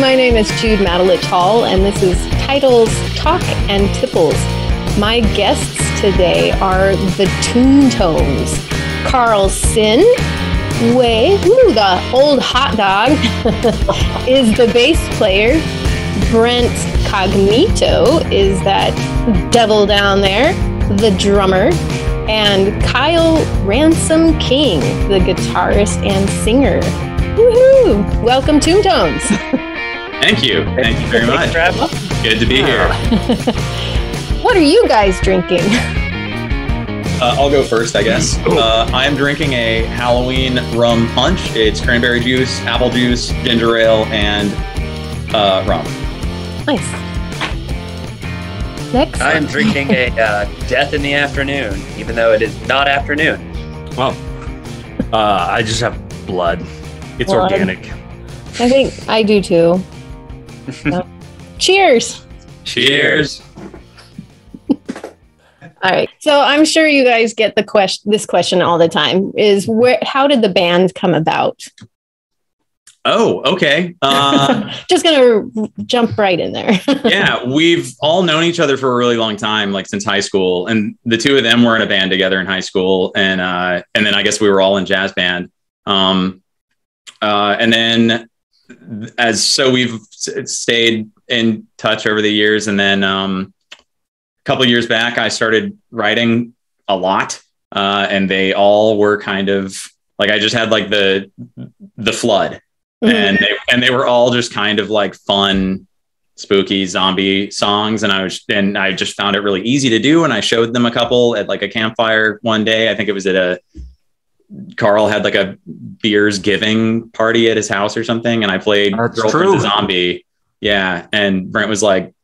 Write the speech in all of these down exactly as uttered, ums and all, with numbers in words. my name is Jude Matulich Hall, and this is Titles Talk and Tipples. My guests today are the Tomb Tones, Carl Sin, Way, who the old hot dog, is the bass player. Brent Cognito is that devil down there, the drummer, and Kyle Ransom King, the guitarist and singer. Woohoo! Welcome, Tomb Tones. Thank you. Thank you very much. Good to be here. What are you guys drinking? Uh, I'll go first, I guess. Uh, I'm drinking a Halloween rum punch. It's cranberry juice, apple juice, ginger ale, and uh, rum. Nice. Next. I'm drinking a uh, Death in the Afternoon, even though it is not afternoon. Well, uh, I just have blood. It's blood. Organic. I think I do too. So. Cheers. Cheers. All right. So I'm sure you guys get the question, this question all the time is where, how did the band come about? Oh, okay. Uh, Just going to jump right in there. Yeah. We've all known each other for a really long time, like since high school. And the two of them were in a band together in high school. And, uh, and then I guess we were all in jazz band. Um, uh, and then as, so we've stayed in touch over the years. And then, um, couple years back, I started writing a lot, uh, and they all were kind of like, I just had like the, the flood mm-hmm. and they, and they were all just kind of like fun, spooky zombie songs. And I was, and I just found it really easy to do. And I showed them a couple at like a campfire one day. I think it was at a, Carl had like a beers giving party at his house or something. And I played That's Girlfriend's Zombie. Yeah. And Brent was like,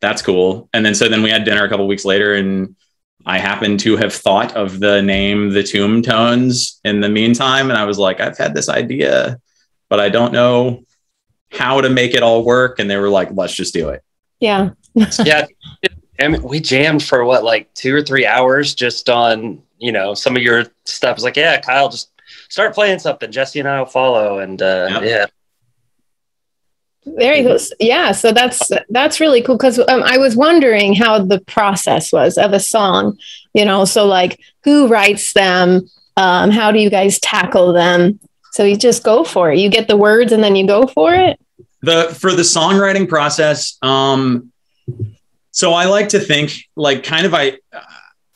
that's cool. And then so then we had dinner a couple weeks later, and I happened to have thought of the name The Tomb Tones in the meantime. And I was like, I've had this idea, but I don't know how to make it all work. And they were like, let's just do it. Yeah. Yeah. And we jammed for what, like two or three hours just on, you know, some of your stuff. It's like, yeah, Kyle, just start playing something. Jesse and I will follow. And uh, yep. yeah. There you go. Yeah. So that's, that's really cool. Cause um, I was wondering how the process was of a song, you know, so like who writes them? Um, how do you guys tackle them? So you just go for it. You get the words and then you go for it. The, for the songwriting process. Um, so I like to think like kind of, I,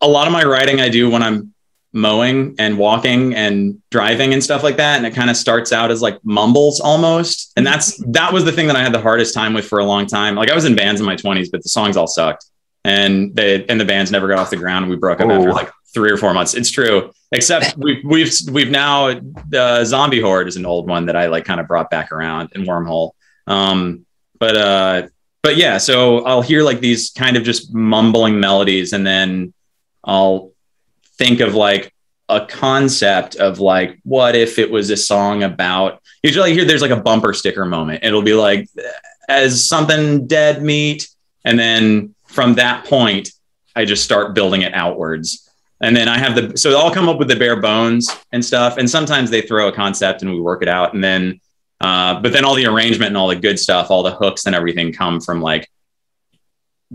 a lot of my writing I do when I'm mowing and walking and driving and stuff like that, and it kind of starts out as like mumbles almost, and that's that was the thing that I had the hardest time with for a long time. Like I was in bands in my twenties, but the songs all sucked, and they and the bands never got off the ground, and we broke up oh. after like three or four months. It's true, except we've we've we've now uh, Zombie Horde is an old one that I like kind of brought back around, and Wormhole, um, but uh, but yeah, so I'll hear like these kind of just mumbling melodies, and then I'll think of like a concept of like, what if it was a song about, usually here, there's like a bumper sticker moment. It'll be like, as something dead meat. And then from that point, I just start building it outwards. And then I have the, so I'll come up with the bare bones and stuff. And sometimes they throw a concept and we work it out. And then, uh, but then all the arrangement and all the good stuff, all the hooks and everything come from like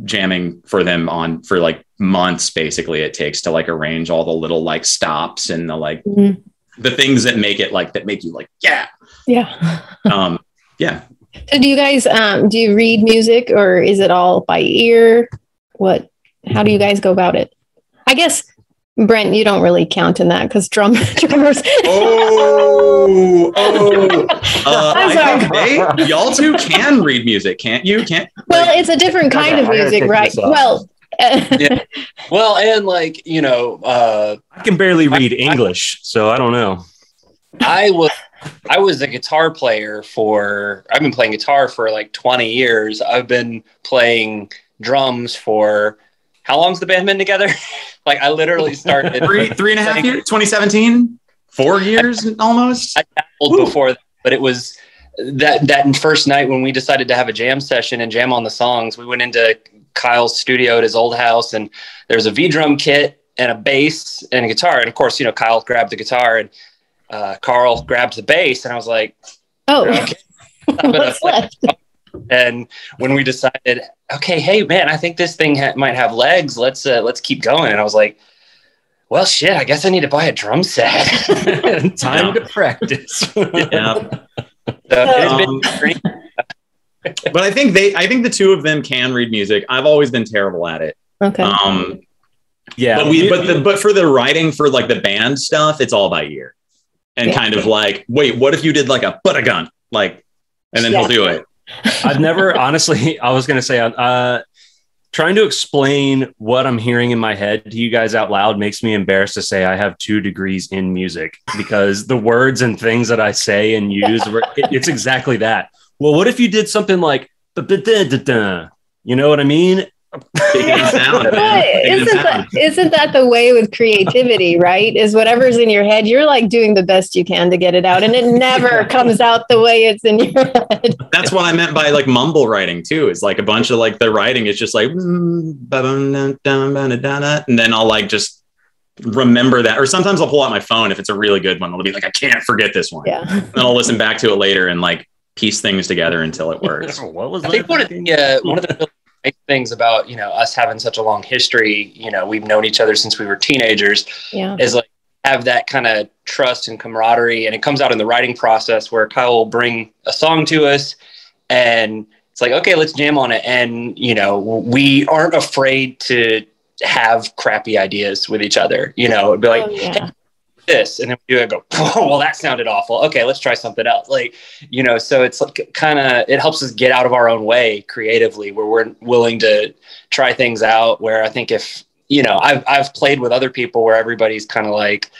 jamming for them on for like months basically it takes to like arrange all the little like stops and the like mm-hmm. the things that make it like that make you like yeah yeah um yeah. So do you guys um do you read music, or is it all by ear? What how do you guys go about it? I guess Brent, you don't really count in that because drum drummers oh oh uh, I they, y'all two can read music, can't you? Can't well like, it's a different kind of music, right? Well yeah. Well, and like, you know, uh I can barely read I, English, I, so I don't know. I was I was a guitar player for I've been playing guitar for like twenty years. I've been playing drums for how long's the band been together? Like I literally started three, three and a half years, twenty seventeen, four years I, almost. I dabbled Woo. before, but it was that, that first night when we decided to have a jam session and jam on the songs, we went into Kyle's studio at his old house, and there's a V drum kit and a bass and a guitar. And of course, you know, Kyle grabbed the guitar and uh, Carl grabbed the bass, and I was like, oh, okay. What's left? And when we decided, okay, hey man, I think this thing ha might have legs. Let's uh, let's keep going. And I was like, well, shit, I guess I need to buy a drum set. Time yeah. to practice. Yeah. So um, it's been but I think they, I think the two of them can read music. I've always been terrible at it. Okay. Um, yeah. But we, but the, but for the writing for like the band stuff, it's all by ear. And yeah. kind of like, wait, what if you did like a butt-a-gun? Like, and then yeah. he'll do it. I've never, honestly, I was going to say, uh, trying to explain what I'm hearing in my head to you guys out loud makes me embarrassed to say I have two degrees in music, because the words and things that I say and use, it, it's exactly that. Well, what if you did something like, you know what I mean? Sound, right. Isn't that, isn't that the way with creativity, right? Is whatever's in your head, you're like doing the best you can to get it out, and it never comes out the way it's in your head. That's what I meant by like mumble writing too. Is like a bunch of like the writing is just like, and then I'll like just remember that, or sometimes I'll pull out my phone if it's a really good one. I'll be like, I can't forget this one. Yeah. And I'll listen back to it later and like piece things together until it works. What was I think one of the uh, one of the things about, you know, us having such a long history, you know, we've known each other since we were teenagers, yeah. is like have that kind of trust and camaraderie. And it comes out in the writing process where Kyle will bring a song to us and it's like, okay, let's jam on it. And, you know, we aren't afraid to have crappy ideas with each other. You know, it'd be like, oh, yeah. hey, this, and then we do it and go, oh, well, that sounded awful. Okay, let's try something else. Like, you know, so it's like kind of, it helps us get out of our own way creatively, where we're willing to try things out. Where I think if, you know, I've, I've played with other people where everybody's kind of like,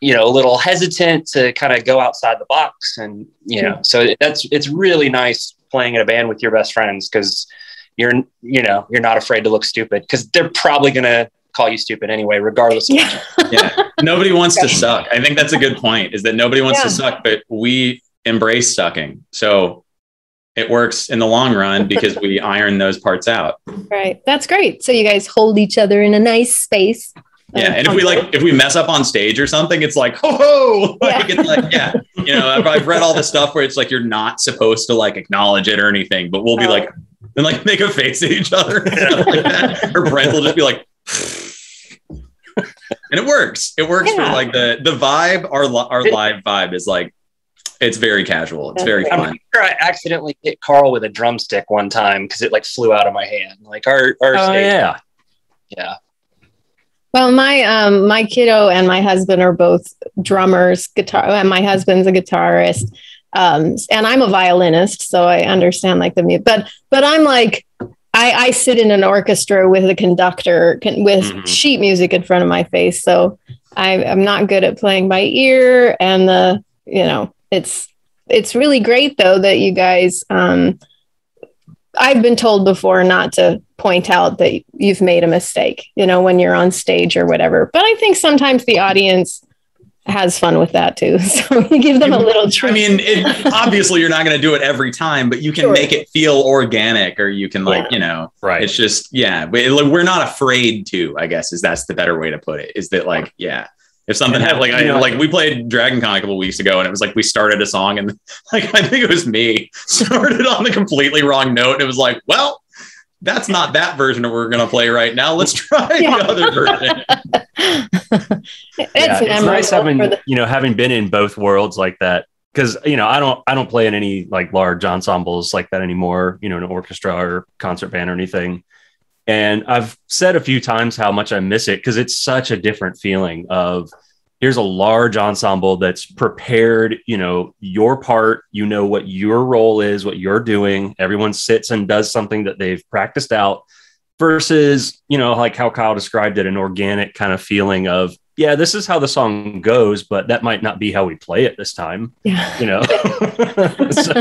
you know, a little hesitant to kind of go outside the box. And, you know, so that's, it's really nice playing in a band with your best friends, because you're, you know, you're not afraid to look stupid, because they're probably going to call you stupid anyway, regardless of yeah. yeah. Nobody wants to suck. I think that's a good point, is that nobody wants yeah. to suck, but we embrace sucking. So it works in the long run because we iron those parts out. Right. That's great. So you guys hold each other in a nice space. Yeah. Um, and if we like, if we mess up on stage or something, it's like, ho, ho. Like, yeah. It's like, yeah. You know, I've, I've read all the stuff where it's like, you're not supposed to like acknowledge it or anything, but we'll be oh. like, and like make a face at each other. And stuff like that. Or Brent will just be like, and it works. It works yeah. for like the the vibe. Our our live vibe is like, it's very casual. It's very fun. I'm sure I accidentally hit Carl with a drumstick one time because it like flew out of my hand. Like our our oh, stage. yeah yeah. Well, my um my kiddo and my husband are both drummers, guitar, and my husband's a guitarist, um, and I'm a violinist, so I understand like the music. But but I'm like. I, I sit in an orchestra with a conductor con with mm-hmm. sheet music in front of my face. So I, I'm not good at playing by ear. And the, you know, it's, it's really great though, that you guys, um, I've been told before not to point out that you've made a mistake, you know, when you're on stage or whatever, but I think sometimes the audience has fun with that too. So you give them a little treat. I mean, it, obviously you're not going to do it every time, but you can sure. make it feel organic, or you can like, yeah. you know, right. It's just, yeah, we, like, we're not afraid to, I guess is that's the better way to put it, is that like, yeah, if something happened, like, I, know, like we played Dragon Con a couple weeks ago and it was like, we started a song and like, I think it was me started on the completely wrong note. And it was like, well, that's not that version that we're going to play right now. Let's try yeah. the other version. it's, yeah, it's nice having, the you know, having been in both worlds like that. Cause you know, I don't, I don't play in any like large ensembles like that anymore, you know, an orchestra or concert band or anything. And I've said a few times how much I miss it. Cause it's such a different feeling of here's a large ensemble that's prepared, you know, your part, you know, what your role is, what you're doing. Everyone sits and does something that they've practiced out versus, you know, like how Kyle described it, an organic kind of feeling of, yeah, this is how the song goes, but that might not be how we play it this time, yeah. you know? So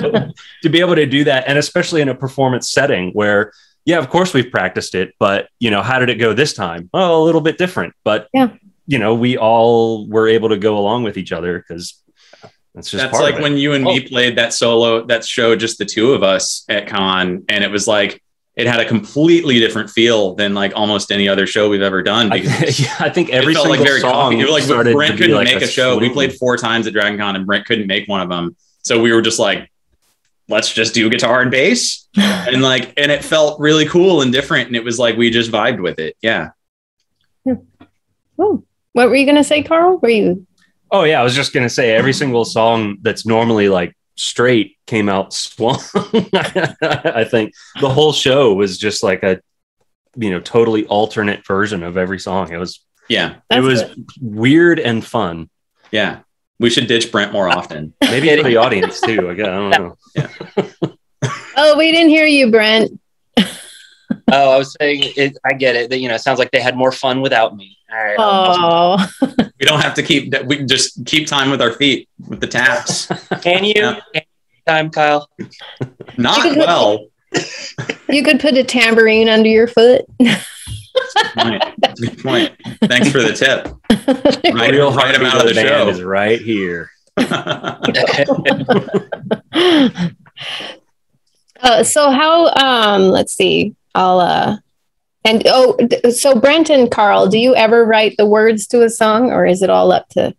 to be able to do that. And especially in a performance setting where, yeah, of course we've practiced it, but you know, how did it go this time? Oh, a little bit different, but yeah. you know, we all were able to go along with each other because that's just that's like when you and oh. me played that solo, that show, just the two of us at Con. And it was like, it had a completely different feel than like almost any other show we've ever done. Because I, yeah, I think every single like very song, it was like Brent couldn't like make a, a show. We played four times at Dragon Con and Brent couldn't make one of them. So we were just like, let's just do guitar and bass. And like, and it felt really cool and different. And it was like, we just vibed with it. Yeah. yeah. Oh, what were you going to say, Carl? Were you? Oh yeah. I was just going to say every single song that's normally like straight came out swung. I think the whole show was just like a, you know, totally alternate version of every song. It was, yeah, it was good. Weird and fun. Yeah. We should ditch Brent more often. Maybe for the audience too. I guess, I don't know. Yeah. Oh, we didn't hear you, Brent. Oh, I was saying, it, I get it. That, you know, it sounds like they had more fun without me. All right, oh. We don't have to keep. We can just keep time with our feet with the taps. Can you? Yeah. Can you time, Kyle. Not you well. Put, you could put a tambourine under your foot. Good point. Good point. Thanks for the tip. Right, real right amount of the show is right here. uh, so how? Um, let's see. I'll uh, and oh, so Brent and Carl, do you ever write the words to a song, or is it all up to?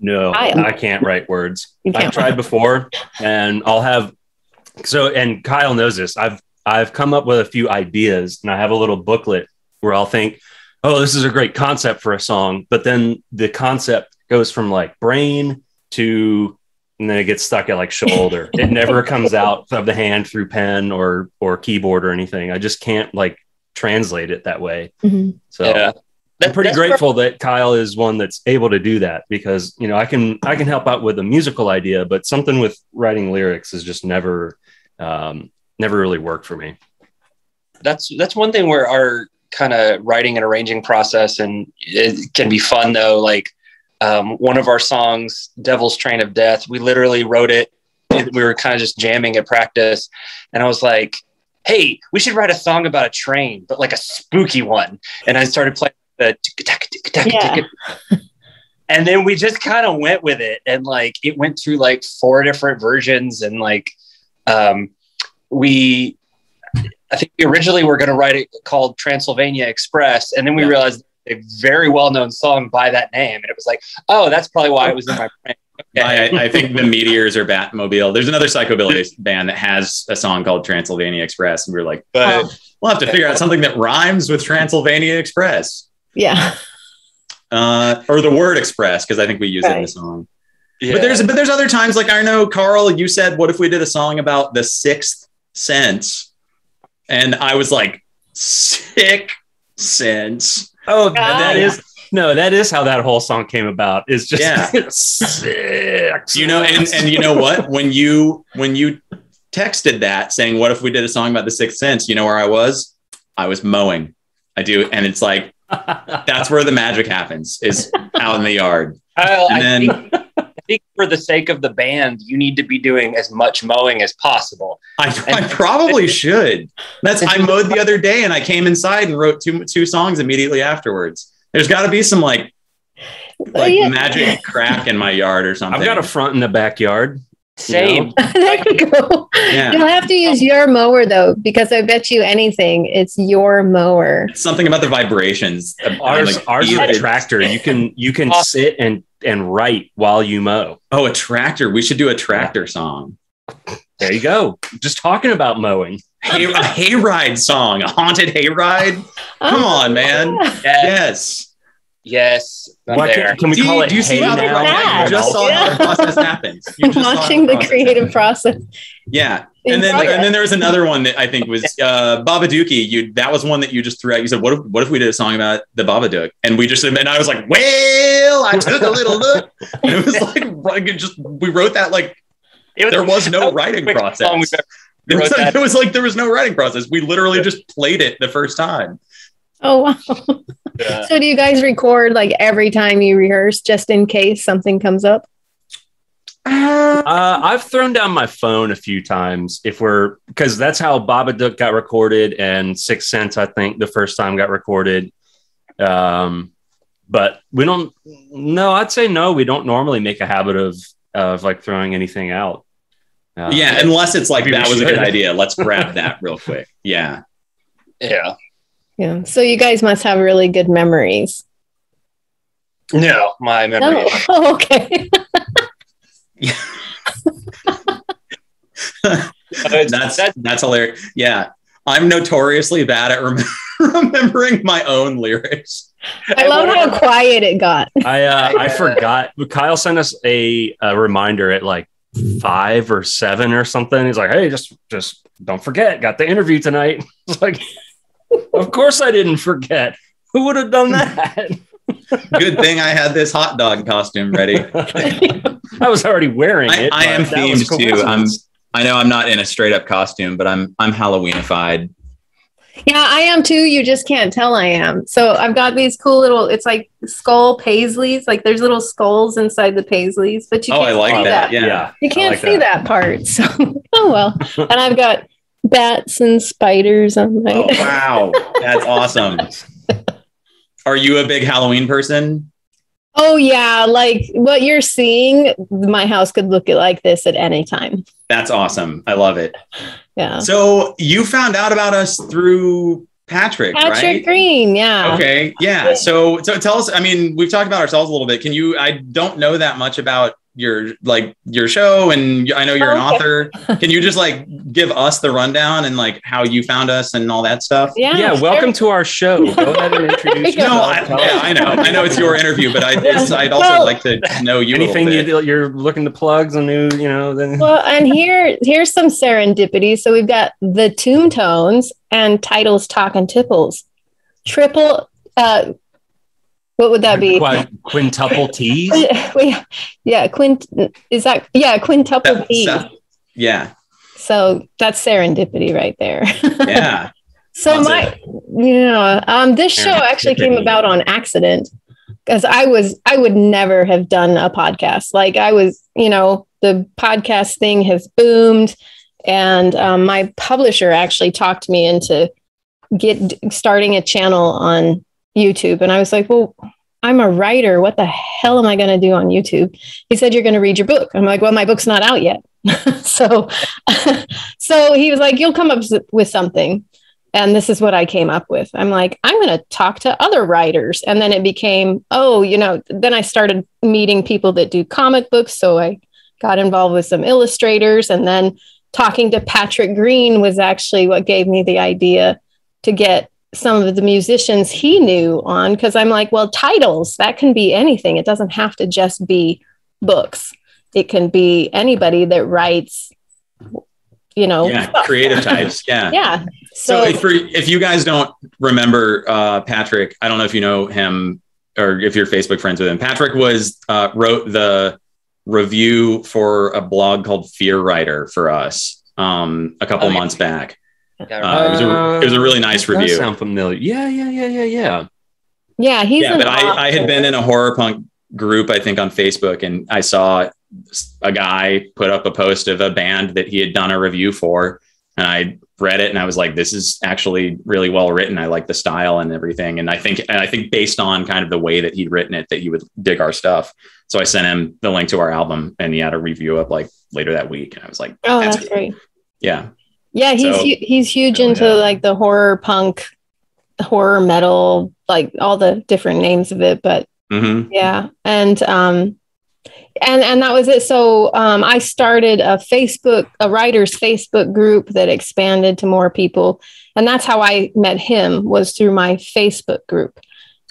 No, Kyle? I can't write words. Can't. I've tried before, and I'll have. So, and Kyle knows this. I've I've come up with a few ideas, and I have a little booklet where I'll think, oh, this is a great concept for a song. But then the concept goes from like brain to, and then it gets stuck at like shoulder. It never comes out of the hand through pen or, or keyboard or anything. I just can't like translate it that way. Mm-hmm. So yeah. I'm pretty that's grateful for- that Kyle is one that's able to do that because, you know, I can, I can help out with a musical idea, but something with writing lyrics has just never, um, never really worked for me. That's, that's one thing where our, kind of writing and arranging process and it can be fun though. Like um, one of our songs, Devil's Train of Death, we literally wrote it. We were kind of just jamming at practice. And I was like, hey, we should write a song about a train, but like a spooky one. And I started playing the tick-a-tack-a-tick-a-tack-a-tick. Yeah. And then we just kind of went with it. And like, it went through like four different versions. And like um, we, I think we originally were going to write it called Transylvania Express. And then we yeah. realized a very well-known song by that name. And it was like, oh, that's probably why it was in my brain. Okay. I, I think the Meteors or Batmobile. There's another psychobilly band that has a song called Transylvania Express. And we were like, but oh, we'll have to figure out something that rhymes with Transylvania Express. Yeah. Uh, or the word express, because I think we use right. it in the song. Yeah. But there's but there's other times, like I know, Carl, you said, what if we did a song about the Sixth Sense? And I was like, sick sense. Oh, God. That is no, that is how that whole song came about. It's just yeah. sick. You know, and, and you know what? When you when you texted that saying, what if we did a song about the Sixth Sense? You know where I was? I was mowing. I do. And it's like, that's where the magic happens, is out in the yard. Kyle, and then I think, I think for the sake of the band, you need to be doing as much mowing as possible. I, I probably should. That's I mowed the other day, and I came inside and wrote two two songs immediately afterwards. There's got to be some like like oh, yeah. magic crack in my yard or something. I've got a front in the backyard. Same. You know? There you go. Yeah. You'll have to use your mower though, because I bet you anything, it's your mower. It's something about the vibrations. Ours, like, ours is a tractor. You can you can awesome. sit and and write while you mow. Oh, a tractor! We should do a tractor yeah. song. There you go. Just talking about mowing. Hay, a hayride song, a haunted hayride. Come on, man. Yes. Yes. Yes, Why can, can we do call you, it? Do you see how the right just saw yeah. how the process happens? You just Watching the, the process creative happen. Process. Yeah, and then like, and then there was another one that I think was uh, Babadook. You that was one that you just threw out. You said, "What if what if we did a song about the Babadook?" And we just and I was like, "Well, I took a little look." And it was like it just we wrote that like it was, there was no was writing process. There was, like, it was like there was no writing process. We literally yeah. just played it the first time. Oh, wow. Yeah. So do you guys record like every time you rehearse just in case something comes up? Uh, I've thrown down my phone a few times if we're because that's how Babadook got recorded and Sixth Sense, I think, the first time got recorded. Um, but we don't no, I'd say no. We don't normally make a habit of of like throwing anything out. Uh, yeah. Unless it's like that was should. a good idea. Let's grab that real quick. Yeah. Yeah. Yeah. So you guys must have really good memories. No, my memory. Oh, okay. that's that's hilarious. Yeah, I'm notoriously bad at rem- remembering my own lyrics. I love how quiet it got. I uh, I forgot. Kyle sent us a, a reminder at like five or seven or something. He's like, "Hey, just just don't forget. Got the interview tonight." It's like, of course I didn't forget. Who would have done that? Good thing I had this hot dog costume ready. I was already wearing it. I, I am themed too. I'm. I know I'm not in a straight up costume, but I'm I'm Halloweenified. Yeah, I am too. You just can't tell I am. So I've got these cool little, it's like skull paisleys. Like there's little skulls inside the paisleys, but you oh, can't I like see that. that. Yeah. yeah. You can't like see that. that part. So, oh well. And I've got bats and spiders on my oh, wow. That's awesome. Are you a big Halloween person? Oh yeah. Like what you're seeing, my house could look like this at any time. That's awesome. I love it. Yeah. So you found out about us through Patrick, Patrick right? Patrick Green. Yeah. Okay. Yeah. So, so tell us, I mean, we've talked about ourselves a little bit. Can you, I don't know that much about your, like your show, and I know you're an okay. author. Can you just like give us the rundown and like how you found us and all that stuff? Yeah. Yeah. Sure. Welcome to our show. Go ahead and introduce yourself. No, I, yeah, I know. I know it's your interview, but I, it's, I'd also well, like to know you. Anything you, you're looking to plug, some new, you know. Then. Well, and here, here's some serendipity. So we've got the Tomb Tones and Titles Talk and Tipples. Triple. Uh, What would that be? Quint- quintuple T's? yeah, quint is that yeah, quintuple T. Yeah. So that's serendipity right there. Yeah. So that's my it. yeah, um this show actually came about on accident, because I was I would never have done a podcast. Like I was, you know, the podcast thing has boomed, and um, my publisher actually talked me into get starting a channel on YouTube. And I was like, well, I'm a writer. What the hell am I going to do on YouTube? He said, you're going to read your book. I'm like, well, my book's not out yet. so, so he was like, you'll come up with something. And this is what I came up with. I'm like, I'm going to talk to other writers. And then it became, oh, you know, then I started meeting people that do comic books. So I got involved with some illustrators, and then talking to Patrick Green was actually what gave me the idea to get some of the musicians he knew on, because I'm like, well, titles, that can be anything. It doesn't have to just be books. It can be anybody that writes, you know, yeah, creative types. Yeah. Yeah. So, so if, for, if you guys don't remember uh, Patrick, I don't know if you know him or if you're Facebook friends with him. Patrick was uh, wrote the review for a blog called Fear Writer for us um, a couple oh, months yeah. back. Uh, it, was a, it was a really nice review. That sound familiar? Yeah, yeah, yeah, yeah, yeah. Yeah, he's. Yeah, but I, I had been in a horror punk group, I think, on Facebook, and I saw a guy put up a post of a band that he had done a review for, and I read it, and I was like, "This is actually really well written. I like the style and everything." And I think, and I think, based on kind of the way that he'd written it, that he would dig our stuff. So I sent him the link to our album, and he had a review up like later that week, and I was like, "Oh, that's, that's great!" Yeah. Yeah, he's so, he's huge into yeah. like the horror punk, horror metal, like all the different names of it. But mm-hmm. yeah, and um, and and that was it. So um, I started a Facebook, a writer's Facebook group that expanded to more people, and that's how I met him, was through my Facebook group.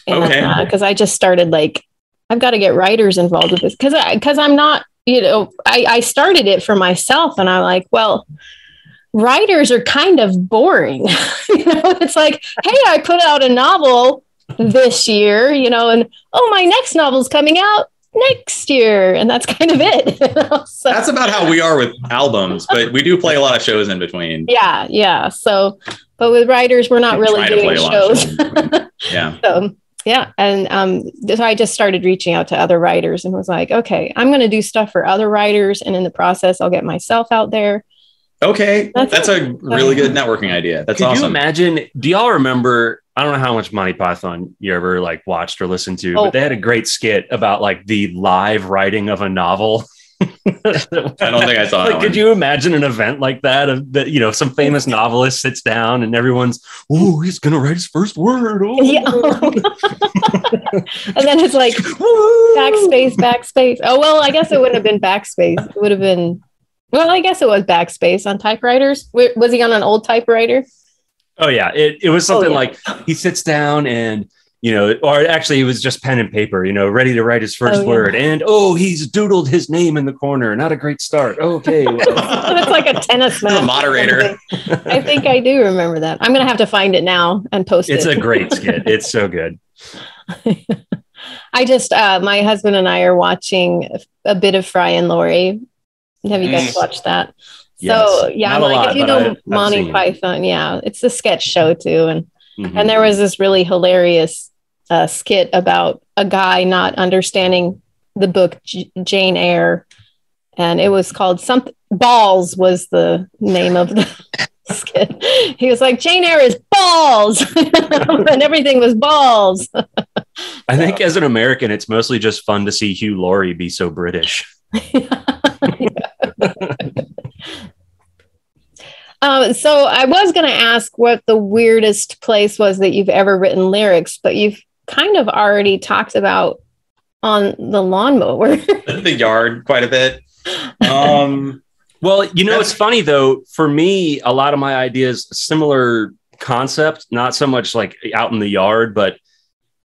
And, okay, because uh, I just started like, I've got to get writers involved with this, because because I'm not, you know, I I started it for myself, and I'm like, well, writers are kind of boring. You know, it's like, hey, I put out a novel this year, you know, and oh, my next novel's coming out next year, and that's kind of it. You know? So, that's about how we are with albums, but we do play a lot of shows in between. Yeah, yeah. So, but with writers, we're not we really doing shows. shows yeah. So, yeah, and um, so I just started reaching out to other writers and was like, okay, I'm going to do stuff for other writers, and in the process, I'll get myself out there. Okay, that's, that's a really good networking idea. That's Could awesome. You imagine? Do y'all remember? I don't know how much Monty Python you ever like watched or listened to, oh. but they had a great skit about like the live writing of a novel. I don't think I saw. Like, that could one. You imagine an event like that? Of that, you know, some famous novelist sits down and everyone's, "Oh, he's gonna write his first word." Oh. Yeah. And then it's like backspace, backspace. Oh well, I guess it wouldn't have been backspace. It would have been. Well, I guess it was backspace on typewriters. Was he on an old typewriter? Oh, yeah. It, it was something oh, yeah. like he sits down and, you know, or actually it was just pen and paper, you know, ready to write his first oh, yeah. word. And, oh, he's doodled his name in the corner. Not a great start. Okay. Well. It's like a tennis match. A moderator. I think I do remember that. I'm going to have to find it now and post it's it. It's a great skit. It's so good. I just, uh, my husband and I are watching a bit of Fry and Laurie. Have you guys watched that? Yes. So yeah, I'm like lot, if you know I, Monty Python, it. yeah, it's a sketch show too, and mm-hmm. and there was this really hilarious uh, skit about a guy not understanding the book J- Jane Eyre, and it was called something. Balls was the name of the skit. He was like, Jane Eyre is balls, and everything was balls. So. I think as an American, it's mostly just fun to see Hugh Laurie be so British. um, so I was going to ask what the weirdest place was that you've ever written lyrics, but you've kind of already talked about on the lawnmower. The yard quite a bit. Um, well, you know, it's funny, though, for me, a lot of my ideas, similar concept, not so much like out in the yard, but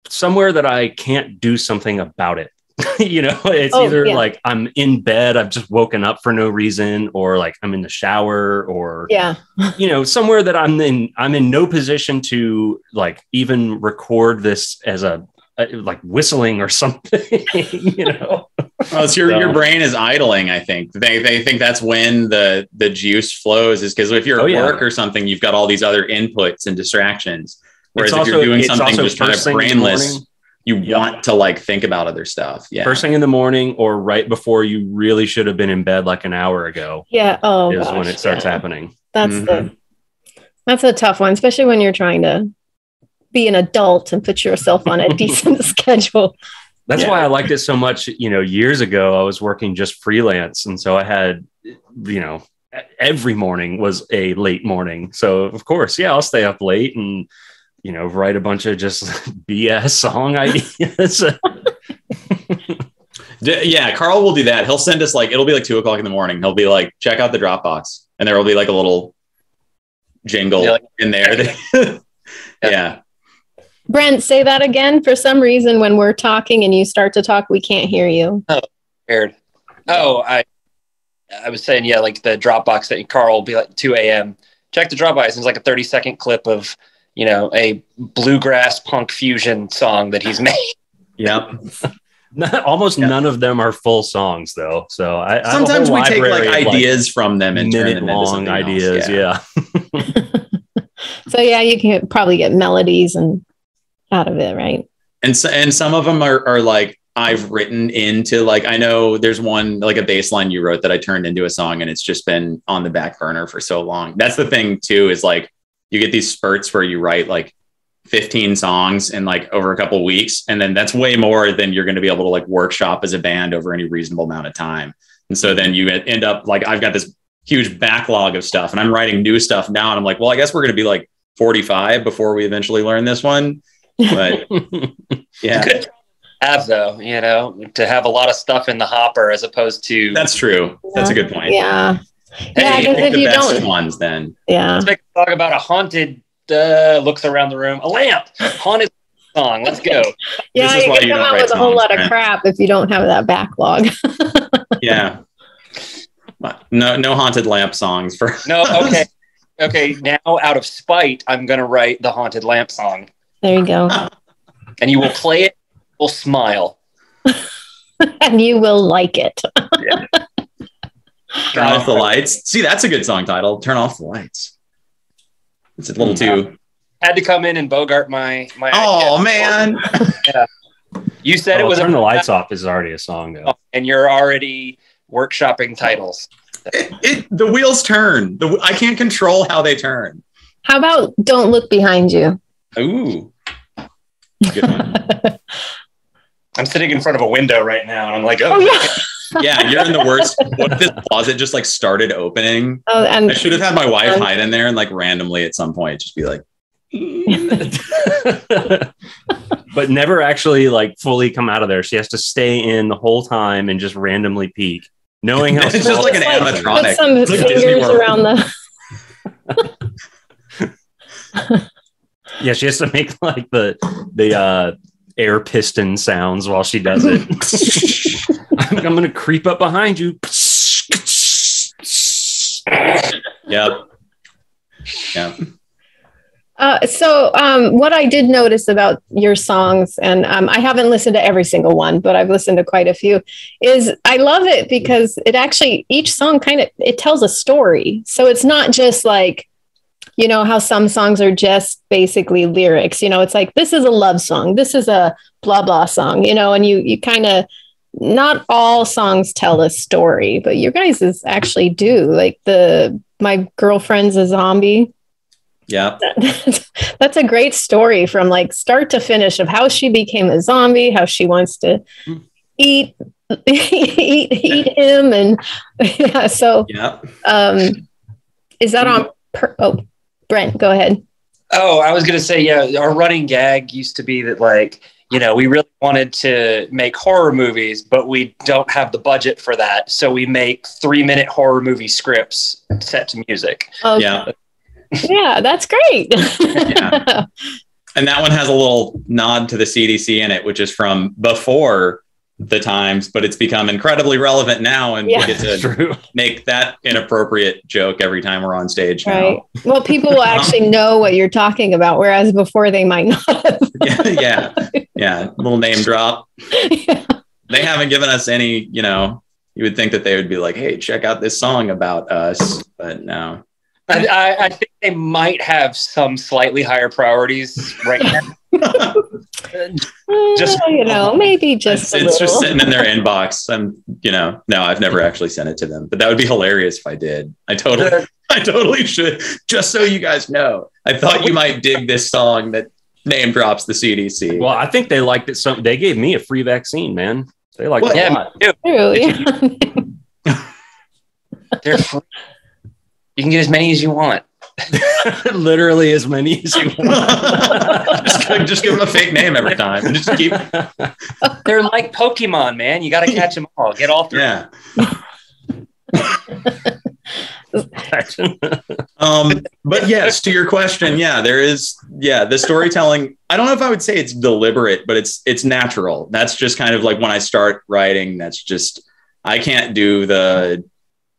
somewhere that I can't do something about it. You know, it's oh, either yeah. like I'm in bed, I've just woken up for no reason, or like I'm in the shower, or yeah, you know, somewhere that I'm in, I'm in no position to like even record this as a, a like whistling or something. You know, well, it's your so. your brain is idling. I think they they think that's when the the juice flows, is because if you're at oh, yeah. work or something, you've got all these other inputs and distractions. Whereas it's if also, you're doing something just kind of brainless. You want to like think about other stuff. Yeah. First thing in the morning or right before you really should have been in bed like an hour ago. Yeah. Oh, is gosh, when it starts yeah. happening. That's mm-hmm. the, that's a tough one, especially when you're trying to be an adult and put yourself on a decent schedule. That's yeah. why I liked it so much. You know, years ago I was working just freelance. And so I had, you know, every morning was a late morning. So of course, yeah, I'll stay up late and, you know, write a bunch of just B S song ideas. Yeah, Carl will do that. He'll send us like, it'll be like two o'clock in the morning. He'll be like, check out the Dropbox. And there will be like a little jingle yeah, like, in there. That, yeah. Brent, say that again. For some reason, when we're talking and you start to talk, we can't hear you. Oh, weird. Oh, I I was saying, yeah, like the Dropbox that Carl will be like two a.m. Check the Dropbox. It's like a thirty second clip of, you know, a bluegrass punk fusion song that he's made. Yep. Not, almost yep. none of them are full songs, though. So I, I sometimes we take like ideas like, from them and turn them into long ideas. Else. Yeah. yeah. So yeah, you can probably get melodies and out of it, right? And so, and some of them are are like I've written into like I know there's one like a bass line you wrote that I turned into a song, and it's just been on the back burner for so long. That's the thing too, is like. You get these spurts where you write like fifteen songs in like over a couple of weeks. And then that's way more than you're going to be able to like workshop as a band over any reasonable amount of time. And so then you end up like, I've got this huge backlog of stuff and I'm writing new stuff now. And I'm like, well, I guess we're going to be like forty-five before we eventually learn this one. But yeah. Good have though, you know, to have a lot of stuff in the hopper as opposed to. That's true. Yeah. That's a good point. Yeah. Hey, yeah, because if the you best don't ones, then yeah, let's make a song about a haunted uh, looks around the room, a lamp, haunted song. Let's go. Yeah, this is you why can you come out with songs, a whole lot of right? crap if you don't have that backlog. Yeah, no, no haunted lamp songs for no. Okay, okay. Now, out of spite, I'm gonna write the haunted lamp song. There you go. And you will play it. We'll smile, and you will like it. Yeah. Turn off the lights. See, that's a good song title. Turn off the lights. It's a little too. Had to come in and bogart my my. Oh man! Yeah. You said oh, it was. Turn a... the lights off is already a song though, and you're already workshopping titles. It, it, the wheels turn. The I can't control how they turn. How about Don't Look Behind You? Ooh, good one. I'm sitting in front of a window right now, and I'm like, oh, oh yeah. Yeah, you're in the worst. What if this closet just like started opening? Oh, and I should have had my wife um, hide in there and like randomly at some point just be like, mm. But never actually like fully come out of there. She has to stay in the whole time and just randomly peek. Knowing how it's just like an like, animatronic. Put some it's fingers like around the. Yeah, she has to make like the the uh, air piston sounds while she does it. I'm, I'm gonna creep up behind you. Yep. Yep. Uh, so um, what I did notice about your songs, and um, I haven't listened to every single one, but I've listened to quite a few, is I love it because it actually, each song kind of, it tells a story. So it's not just like, you know, how some songs are just basically lyrics, you know, it's like, this is a love song, this is a blah, blah song, you know, and you, you kind of, not all songs tell a story, but your guys is actually do, like the, My Girlfriend's a Zombie. Yeah, that's a great story from like start to finish of how she became a zombie, how she wants to eat, eat, eat him. And yeah, so yeah. Um, is that on? Per oh, Brent, go ahead. Oh, I was going to say, yeah, our running gag used to be that like, you know, we really wanted to make horror movies, but we don't have the budget for that. So we make three minute horror movie scripts set to music. Okay. Yeah. Yeah, that's great. Yeah. And that one has a little nod to the C D C in it, which is from before the times, but it's become incredibly relevant now. And yeah. We get to True. Make that inappropriate joke every time we're on stage. Right. Now. Well, people will actually know what you're talking about, whereas before they might not have. yeah, yeah. Yeah. A little name drop. Yeah. They haven't given us any, you know, you would think that they would be like, hey, check out this song about us. But no. I, I think they might have some slightly higher priorities right now. Just, you know, maybe just it's, a it's just sitting in their inbox. I'm, you know, no, I've never actually sent it to them, but that would be hilarious if I did. I totally, I totally should. Just so you guys know, I thought you might dig this song that name drops the C D C. Well, I think they liked it. Some they gave me a free vaccine, man. They liked well, it yeah, a lot. True, yeah. They're free. You can get as many as you want. Literally as many as you want. just, just give them a fake name every time. And just keep. They're like Pokemon, man. You got to catch them all. Get all three. Yeah. um, but yes, to your question, yeah, there is. Yeah, the storytelling. I don't know if I would say it's deliberate, but it's it's natural. That's just kind of like when I start writing. That's just I can't do the.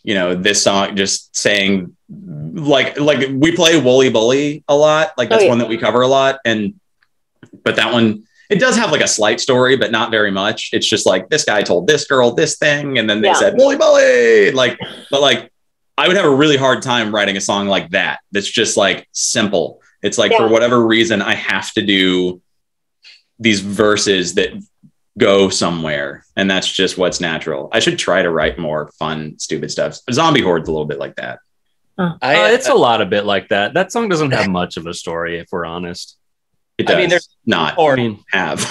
You know, this song just saying like like we play Wooly Bully a lot. Like that's oh, yeah. one that we cover a lot. And but that one, it does have like a slight story, but not very much. It's just like this guy told this girl this thing. And then they yeah. said Wooly Bully. Like, but like I would have a really hard time writing a song like that. That's just like simple. It's like yeah. for whatever reason, I have to do these verses that go somewhere, and that's just what's natural. I should try to write more fun, stupid stuff. Zombie Horde's a little bit like that. Oh. I, uh, it's a lot of bit like that. That song doesn't have much of a story, if we're honest. It does. I mean, there's not. Or I mean, have.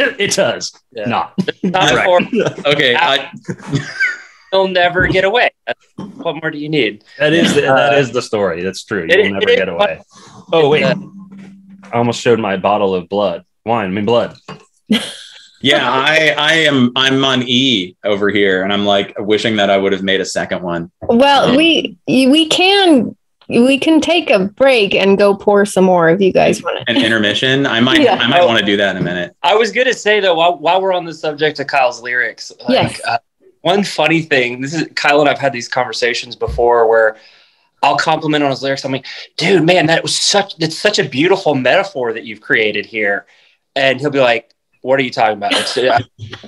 It does. Yeah. Not. Not right. Or, okay. I, you'll never get away. What more do you need? That is the, uh, that is the story. That's true. You'll it, never it, get away. But, oh wait! Uh, I almost showed my bottle of blood. Wine. I mean blood. Yeah, I, I am. I'm on E over here, and I'm like wishing that I would have made a second one. Well, um, we we can we can take a break and go pour some more if you guys want to. An intermission. I might yeah. I might want to do that in a minute. I was gonna say though, while while we're on the subject of Kyle's lyrics, like, yes. uh, one funny thing. This is Kyle and I've had these conversations before where I'll compliment on his lyrics. I'm like, dude, man, that was such it's such a beautiful metaphor that you've created here, and he'll be like. What are you talking about?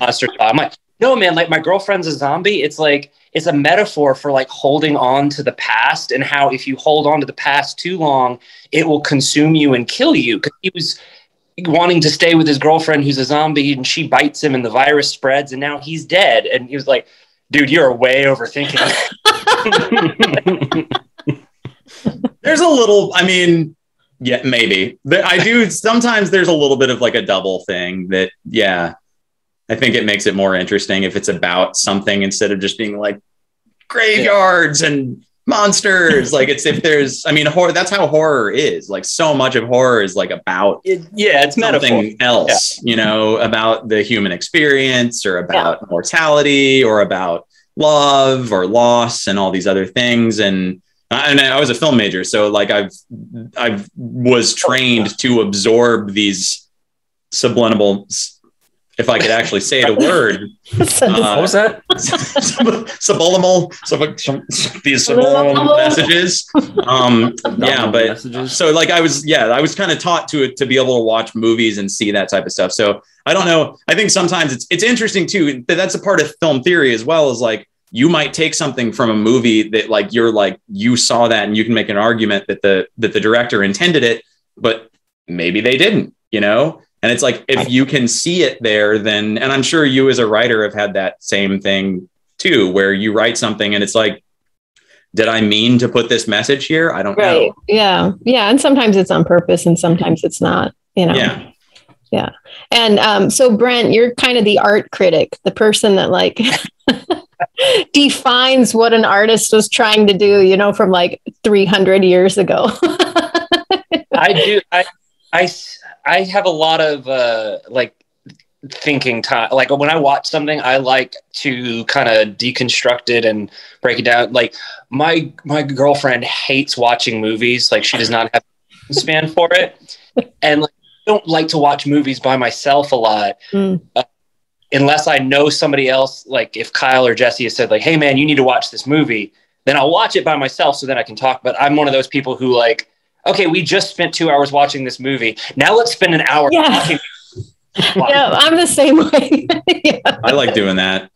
I'm like, no, man, like My Girlfriend's a Zombie. It's like, it's a metaphor for like holding on to the past and how if you hold on to the past too long, it will consume you and kill you. Because he was wanting to stay with his girlfriend who's a zombie and she bites him and the virus spreads and now he's dead. And he was like, dude, you're way overthinking. There's a little, I mean... Yeah, maybe. I do. Sometimes there's a little bit of like a double thing that, yeah, I think it makes it more interesting if it's about something instead of just being like graveyards yeah. and monsters. Like it's if there's, I mean, horror, that's how horror is. Like so much of horror is like about it, yeah, it's something metaphor. Else, yeah. you know, about the human experience or about yeah. mortality or about love or loss and all these other things. And and I was a film major, so like I've I've was trained to absorb these subliminal, if I could actually say it, a word. Uh, what was that? Subliminal, sub, sub, these subliminal messages. Um, yeah, but messages. So like I was, yeah, I was kind of taught to to be able to watch movies and see that type of stuff. So I don't know. I think sometimes it's it's interesting too. That that's a part of film theory as well, is like you might take something from a movie that like you're like you saw that and you can make an argument that the that the director intended it, but maybe they didn't. You know. And it's like, if you can see it there, then, and I'm sure you as a writer have had that same thing too, where you write something and it's like, did I mean to put this message here? I don't right. know. Yeah. Yeah. And sometimes it's on purpose and sometimes it's not, you know? Yeah. Yeah. And um, so Brent, you're kind of the art critic, the person that like defines what an artist was trying to do, you know, from like three hundred years ago. I do. I, I, I have a lot of uh, like thinking time. Like when I watch something, I like to kind of deconstruct it and break it down. Like my my girlfriend hates watching movies. Like she does not have a span for it, and like, I don't like to watch movies by myself a lot, mm. uh, unless I know somebody else. Like if Kyle or Jesse has said, like, "Hey man, you need to watch this movie," then I'll watch it by myself so then I can talk. But I'm one of those people who like, okay, we just spent two hours watching this movie. Now let's spend an hour. Yeah, watching yeah I'm the same way. Yeah. I like doing that.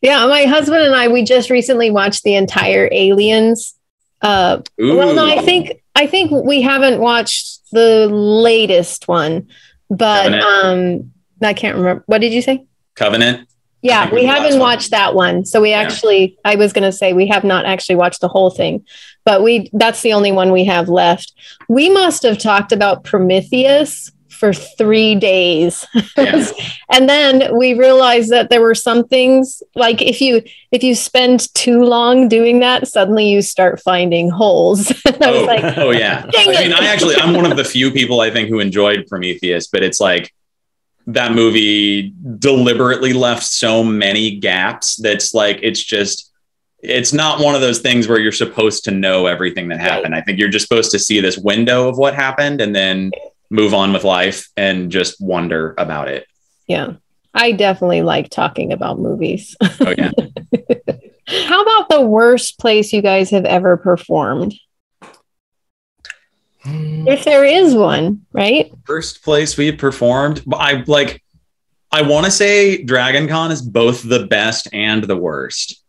Yeah, my husband and I, we just recently watched the entire Aliens. Uh, well, no, I think I think we haven't watched the latest one, but um, I can't remember. What did you say? Covenant. Yeah, we haven't watched that one. So we yeah. actually, I was going to say we have not actually watched the whole thing, but we that's the only one we have left. We must have talked about Prometheus for three days. Yeah. And then we realized that there were some things like if you if you spend too long doing that, suddenly you start finding holes. I oh, was like, oh, yeah. I mean, I actually I'm one of the few people I think who enjoyed Prometheus, but it's like, that movie deliberately left so many gaps that's like, it's just, it's not one of those things where you're supposed to know everything that happened. Right. I think you're just supposed to see this window of what happened and then move on with life and just wonder about it. Yeah. I definitely like talking about movies. Oh, yeah. How about the worst place you guys have ever performed? If there is one, right? First place we performed, I like. I want to say Dragon Con is both the best and the worst.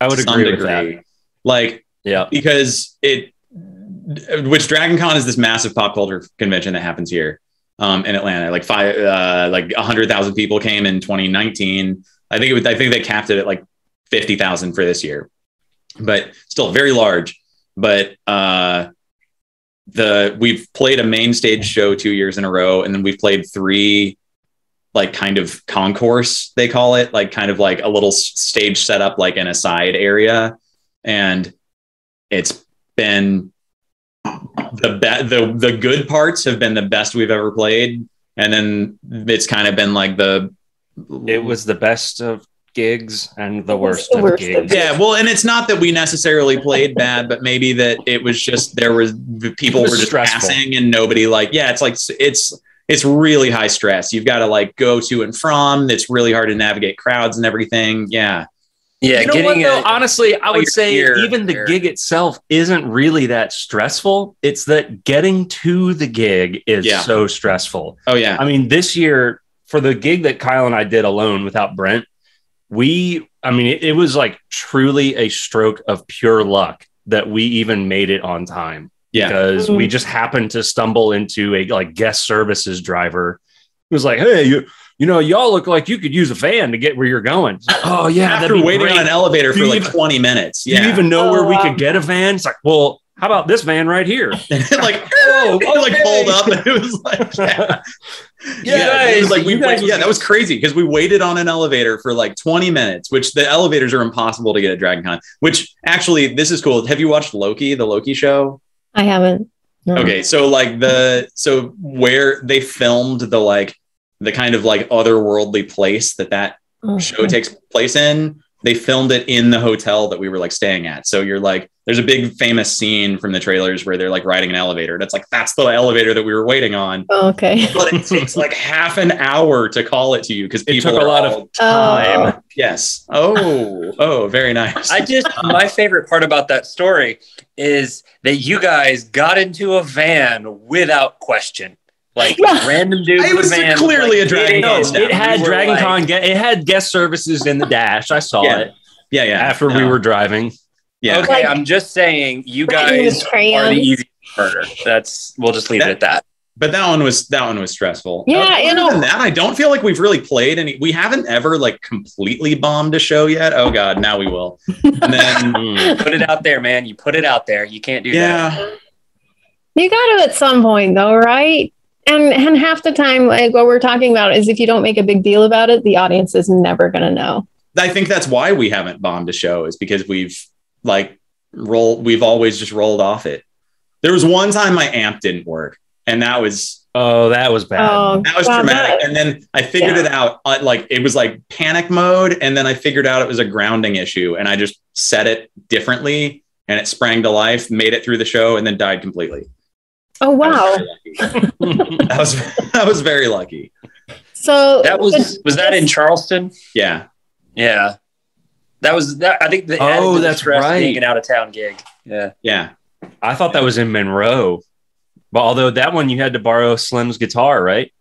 I would agree with that. Like, yeah, because it, which Dragon Con is this massive pop culture convention that happens here um, in Atlanta. Like five, uh, like a hundred thousand people came in twenty nineteen. I think it was. I think they capped it at like fifty thousand for this year, but still very large. But. Uh, The we've played a main stage show two years in a row, and then we've played three, like kind of concourse they call it, like kind of like a little stage set up like in a side area, and it's been the be the the good parts have been the best we've ever played, and then it's kind of been like the it was the best of gigs and the worst, the worst of gigs. Of yeah, well, and it's not that we necessarily played bad, but maybe that it was just there was people was were just stressful. Passing and nobody like yeah it's like it's it's really high stress. You've got to like go to and from. It's really hard to navigate crowds and everything. Yeah. Yeah, you know what, though? A, honestly, I would say here, even the here. gig itself isn't really that stressful. It's that getting to the gig is yeah. so stressful. Oh yeah. I mean, this year for the gig that Kyle and I did alone without Brent, We, I mean, it, it was like truly a stroke of pure luck that we even made it on time. Yeah. Because we just happened to stumble into a like guest services driver who was like, hey, you, you know, y'all look like you could use a van to get where you're going. Like, oh, yeah. After that'd be waiting great. on an elevator do for like even, twenty minutes. Yeah. Do you even know oh, where wow. we could get a van? It's like, well, how about this van right here? Like, oh, okay. Like pulled up, and it was like, yeah, yeah, yeah it was like we, guys, yeah, that was crazy because we waited on an elevator for like twenty minutes, which the elevators are impossible to get at Dragon Con. Which actually, this is cool. Have you watched Loki, the Loki show? I haven't. No. Okay, so like the so where they filmed the like the kind of like otherworldly place that that okay. show takes place in. they filmed it in the hotel that we were like staying at. So you're like, there's a big famous scene from the trailers where they're like riding an elevator. That's like, that's the elevator that we were waiting on. Oh, okay. But it takes like half an hour to call it to you because people took a lot of time. Oh. Yes. Oh, oh, very nice. I just, my favorite part about that story is that you guys got into a van without question. Like yeah. random dude. It was van, clearly like, a Dragon Con. No, it had we Dragon like, Con. It had guest services in the dash. I saw yeah. it. Yeah, yeah. After no. we were driving. Yeah. Okay, like, I'm just saying, you guys are the easy murder. That's we'll just leave that, it at that. But that one was that one was stressful. Yeah, you know that I don't feel like we've really played any. We haven't ever like completely bombed a show yet. Oh God, now we will. And then mm, put it out there, man. You put it out there. You can't do yeah. that. You got to at some point, though, right? And and half the time, like what we're talking about is if you don't make a big deal about it, the audience is never going to know. I think that's why we haven't bombed a show is because we've like rolled. We've always just rolled off it. There was one time my amp didn't work, and that was oh, that was bad. Oh, that was wow, traumatic. That, and then I figured yeah. it out. Uh, like it was like panic mode, and then I figured out it was a grounding issue, and I just set it differently, and it sprang to life, made it through the show, and then died completely. Oh wow! That was, was that was very lucky. So that was was that in Charleston? Yeah, yeah. That was that. I think. The, oh, that's right. Being an out of town gig. Yeah, yeah. I thought that was in Monroe, but although that one you had to borrow Slim's guitar, right?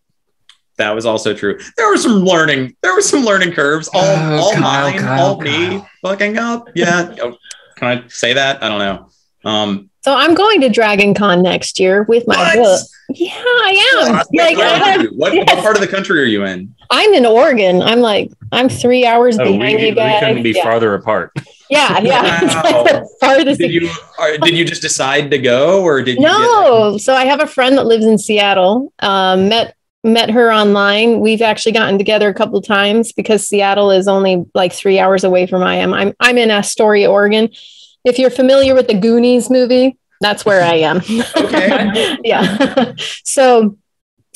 That was also true. There was some learning. There were some learning curves. All, oh, all Kyle, mine, Kyle, all Kyle. me, fucking up. Yeah. Oh, can I say that? I don't know. Um. So I'm going to Dragon Con next year with my what? book. Yeah, I am. What, like, I have, what, yes. what part of the country are you in? I'm in Oregon. I'm like, I'm three hours oh, behind we, you guys. We couldn't be yeah. farther apart. Yeah, yeah. Wow. Like the farthest did, you, are, did you just decide to go or did you? No. Get, like, so I have a friend that lives in Seattle. Um, met met her online. We've actually gotten together a couple of times because Seattle is only like three hours away from I am. I'm I'm in Astoria, Oregon. If you're familiar with the Goonies movie, that's where I am. Okay. yeah. So,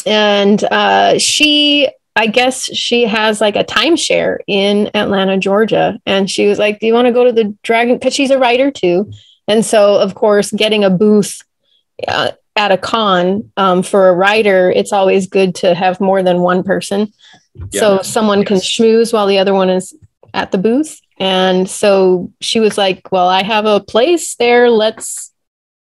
and uh, she, I guess she has like a timeshare in Atlanta, Georgia. And she was like, do you want to go to the Dragon? Because she's a writer too. And so, of course, getting a booth uh, at a con um, for a writer, it's always good to have more than one person. Yeah. So someone yes. can schmooze while the other one is at the booth. And so she was like, well, I have a place there. Let's,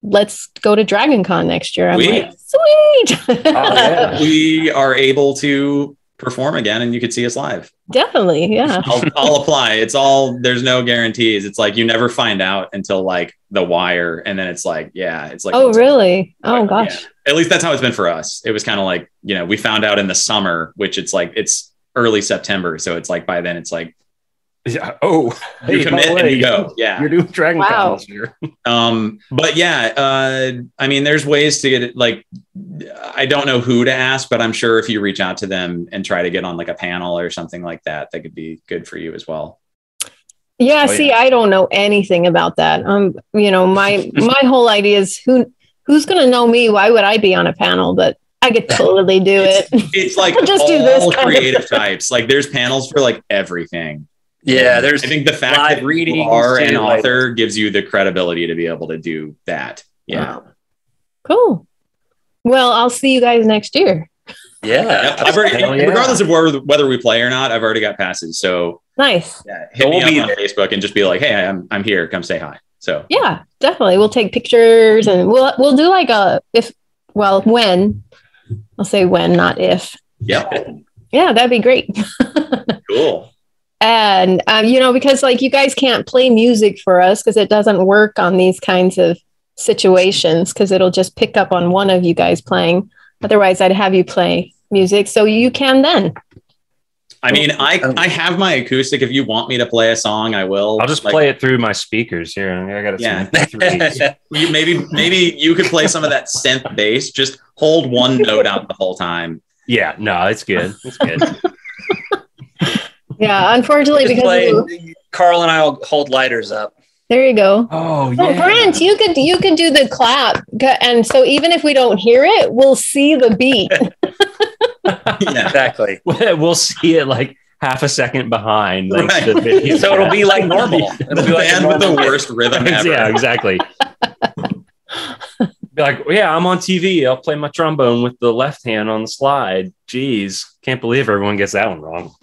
let's go to Dragon Con next year. I'm we, like, sweet. Oh, yeah. We are able to perform again and you could see us live. Definitely. Yeah. I'll, I'll apply. It's all, there's no guarantees. It's like, you never find out until like the wire. And then it's like, yeah, it's like, oh really? Like, oh gosh. Yeah. At least that's how it's been for us. It was kind of like, you know, we found out in the summer, which it's like, it's early September. So it's like, by then it's like, yeah. Oh, you hey, commit and you go. Yeah, you're doing Dragon Con this year. Um, but yeah, uh, I mean, there's ways to get it. Like, I don't know who to ask, but I'm sure if you reach out to them and try to get on like a panel or something like that, that could be good for you as well. Yeah. Oh, see, yeah. I don't know anything about that. Um, you know, my my whole idea is who who's going to know me? Why would I be on a panel? But I could totally do it. It's, it's like just all do this creative types. Like, there's panels for like everything. Yeah, there's. I think the fact that you are an author gives you the credibility to be able to do that. Yeah. Wow. Cool. Well, I'll see you guys next year. Yeah. I've already, yeah. Regardless of where, whether we play or not, I've already got passes. So nice. Yeah, hit me up on Facebook and just be like, "Hey, I'm I'm here. Come say hi." So yeah, definitely. We'll take pictures and we'll we'll do like a if well when I'll say when not if. Yeah. Yeah, that'd be great. Cool. And, um, you know, because like you guys can't play music for us because it doesn't work on these kinds of situations because it'll just pick up on one of you guys playing. Otherwise, I'd have you play music. So you can then. I mean, I, I have my acoustic. If you want me to play a song, I will. I'll just like, play it through my speakers here. I got yeah. you, maybe, maybe you could play some of that synth bass. Just hold one note out the whole time. Yeah, no, it's good. It's good. Yeah, unfortunately, because play, you, Carl and I'll hold lighters up. There you go. Oh, yeah. Oh, Brent, you could you could do the clap, and so even if we don't hear it, we'll see the beat. Yeah, exactly. We'll see it like half a second behind. Like, right. the video. So it'll be like normal. It'll the be like band with the worst rhythm ever. Yeah, exactly. Be like, yeah, I'm on T V. I'll play my trombone with the left hand on the slide. Jeez, can't believe everyone gets that one wrong.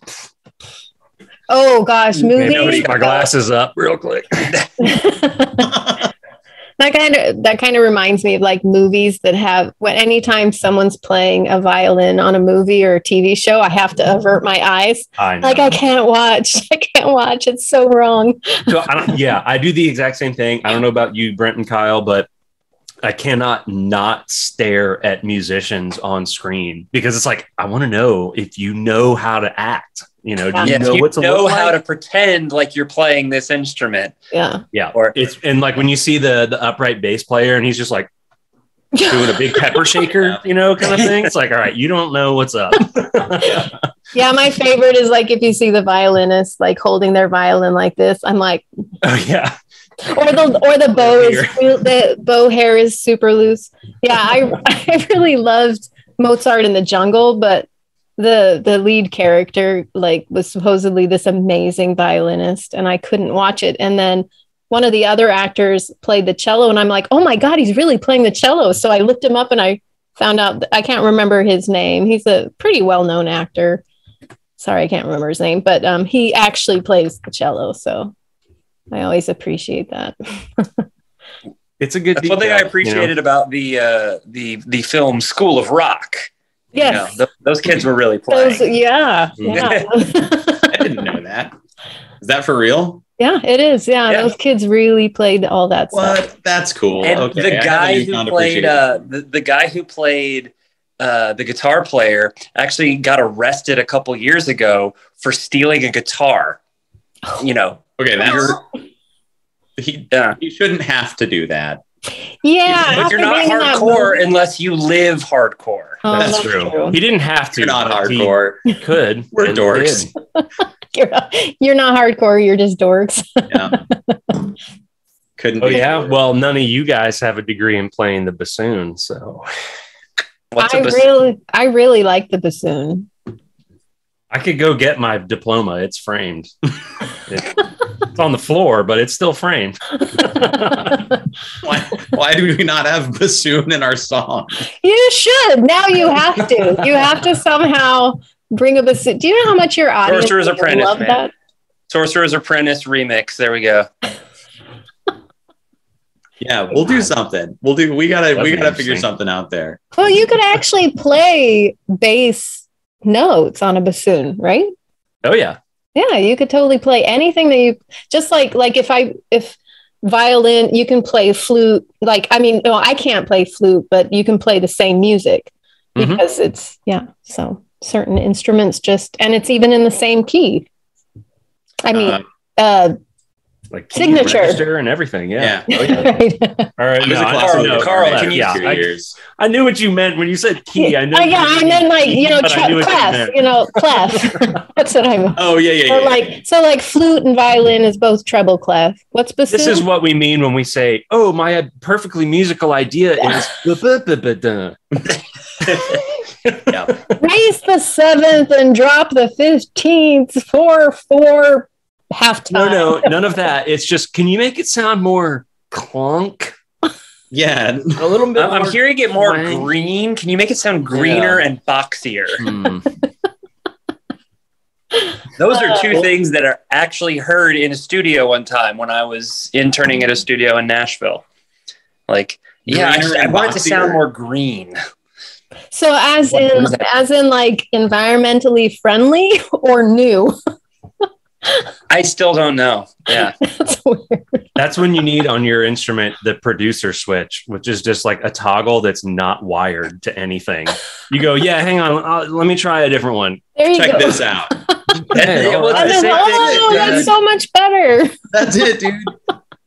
Oh gosh, movies. Maybe my glasses up real quick. That kind of that kind of reminds me of like movies that have when anytime someone's playing a violin on a movie or a T V show, I have to avert my eyes. I know. Like I can't watch. I can't watch. It's so wrong. So I don't, yeah, I do the exact same thing. I don't know about you, Brent and Kyle, but I cannot not stare at musicians on screen because it's like I want to know if you know how to act. You know, do you yes, know you what to know how like? to pretend like you're playing this instrument. Yeah, yeah. Or it's and like when you see the the upright bass player and he's just like doing a big pepper shaker, you know, kind of thing. It's like, all right, you don't know what's up. Yeah, my favorite is like if you see the violinist like holding their violin like this, I'm like, oh yeah. Or the or the bow is the bow hair is super loose. Yeah, I I really loved Mozart in the Jungle, but the the lead character like was supposedly this amazing violinist, and I couldn't watch it. And then one of the other actors played the cello, and I'm like, oh my god, he's really playing the cello. So I looked him up, and I found out I can't remember his name. He's a pretty well known actor. Sorry, I can't remember his name, but um, he actually plays the cello. So. I always appreciate that. It's a good That's one thing I appreciated you know? about the uh, the the film School of Rock. Yes. You know, th those kids were really playing. Those, yeah. yeah. I didn't know that. Is that for real? Yeah, it is. Yeah, yeah. Those kids really played all that what? stuff. What? That's cool. And okay. the, guy who played, uh, the, the guy who played uh, the guitar player actually got arrested a couple years ago for stealing a guitar. You know. Okay, that's, he, uh, he shouldn't have to do that. Yeah. But you're not hardcore unless you live hardcore. Oh, that's, that's true. true. He didn't have to. You're not hardcore. He could. We're dorks. you're, not, you're not hardcore. You're just dorks. Yeah. Couldn't. Oh, yeah? Hardcore. Well, none of you guys have a degree in playing the bassoon, so. What's I, a bassoon? Really, I really like the bassoon. I could go get my diploma. It's framed. it, it's on the floor, but it's still framed. why, why do we not have bassoon in our song? You should. Now you have to. You have to somehow bring a bassoon. Do you know how much your audience Sorcerer's Apprentice, love man. that? Sorcerer's Apprentice remix. There we go. Yeah, we'll do something. We'll do. We gotta. That's we gotta figure something out there. Well, you could actually play bass. No, it's on a bassoon, right? Oh yeah, yeah. You could totally play anything that you just like. Like if I if violin, you can play flute. Like I mean, no, I can't play flute, but you can play the same music because mm-hmm. it's yeah. So certain instruments just and it's even in the same key. I mean, uh, uh, like signature register and everything. Yeah. yeah. Oh, yeah. right. All right, no, Carl. No, Carl can you yeah, I, I knew what you meant when you said key. I know. Uh, yeah, I meant like you know clef. You know clef. That's what I meant. Oh yeah, yeah. Or yeah, like yeah. so, like flute and violin is both treble clef. What's bassoon? This is what we mean when we say, "Oh, my perfectly musical idea is." yeah. Raise the seventh and drop the fifteenth. Four four. Half time. No, no, none of that. It's just, can you make it sound more clunk? Yeah, a little bit. I'm more hearing it more green. green. Can you make it sound greener yeah. and boxier? Mm. Those are two uh, things that are actually heard in a studio one time when I was interning at a studio in Nashville. Like, greener yeah, I, I want boxier. it to sound more green. So, as what in, as in, like environmentally friendly or new. I still don't know. Yeah. That's weird. That's when you need on your instrument the producer switch, which is just like a toggle that's not wired to anything. You go, yeah, hang on. I'll, let me try a different one. There you Check go. this out. Hey, well, right. that's, then, oh, that's so much better. That's it, dude.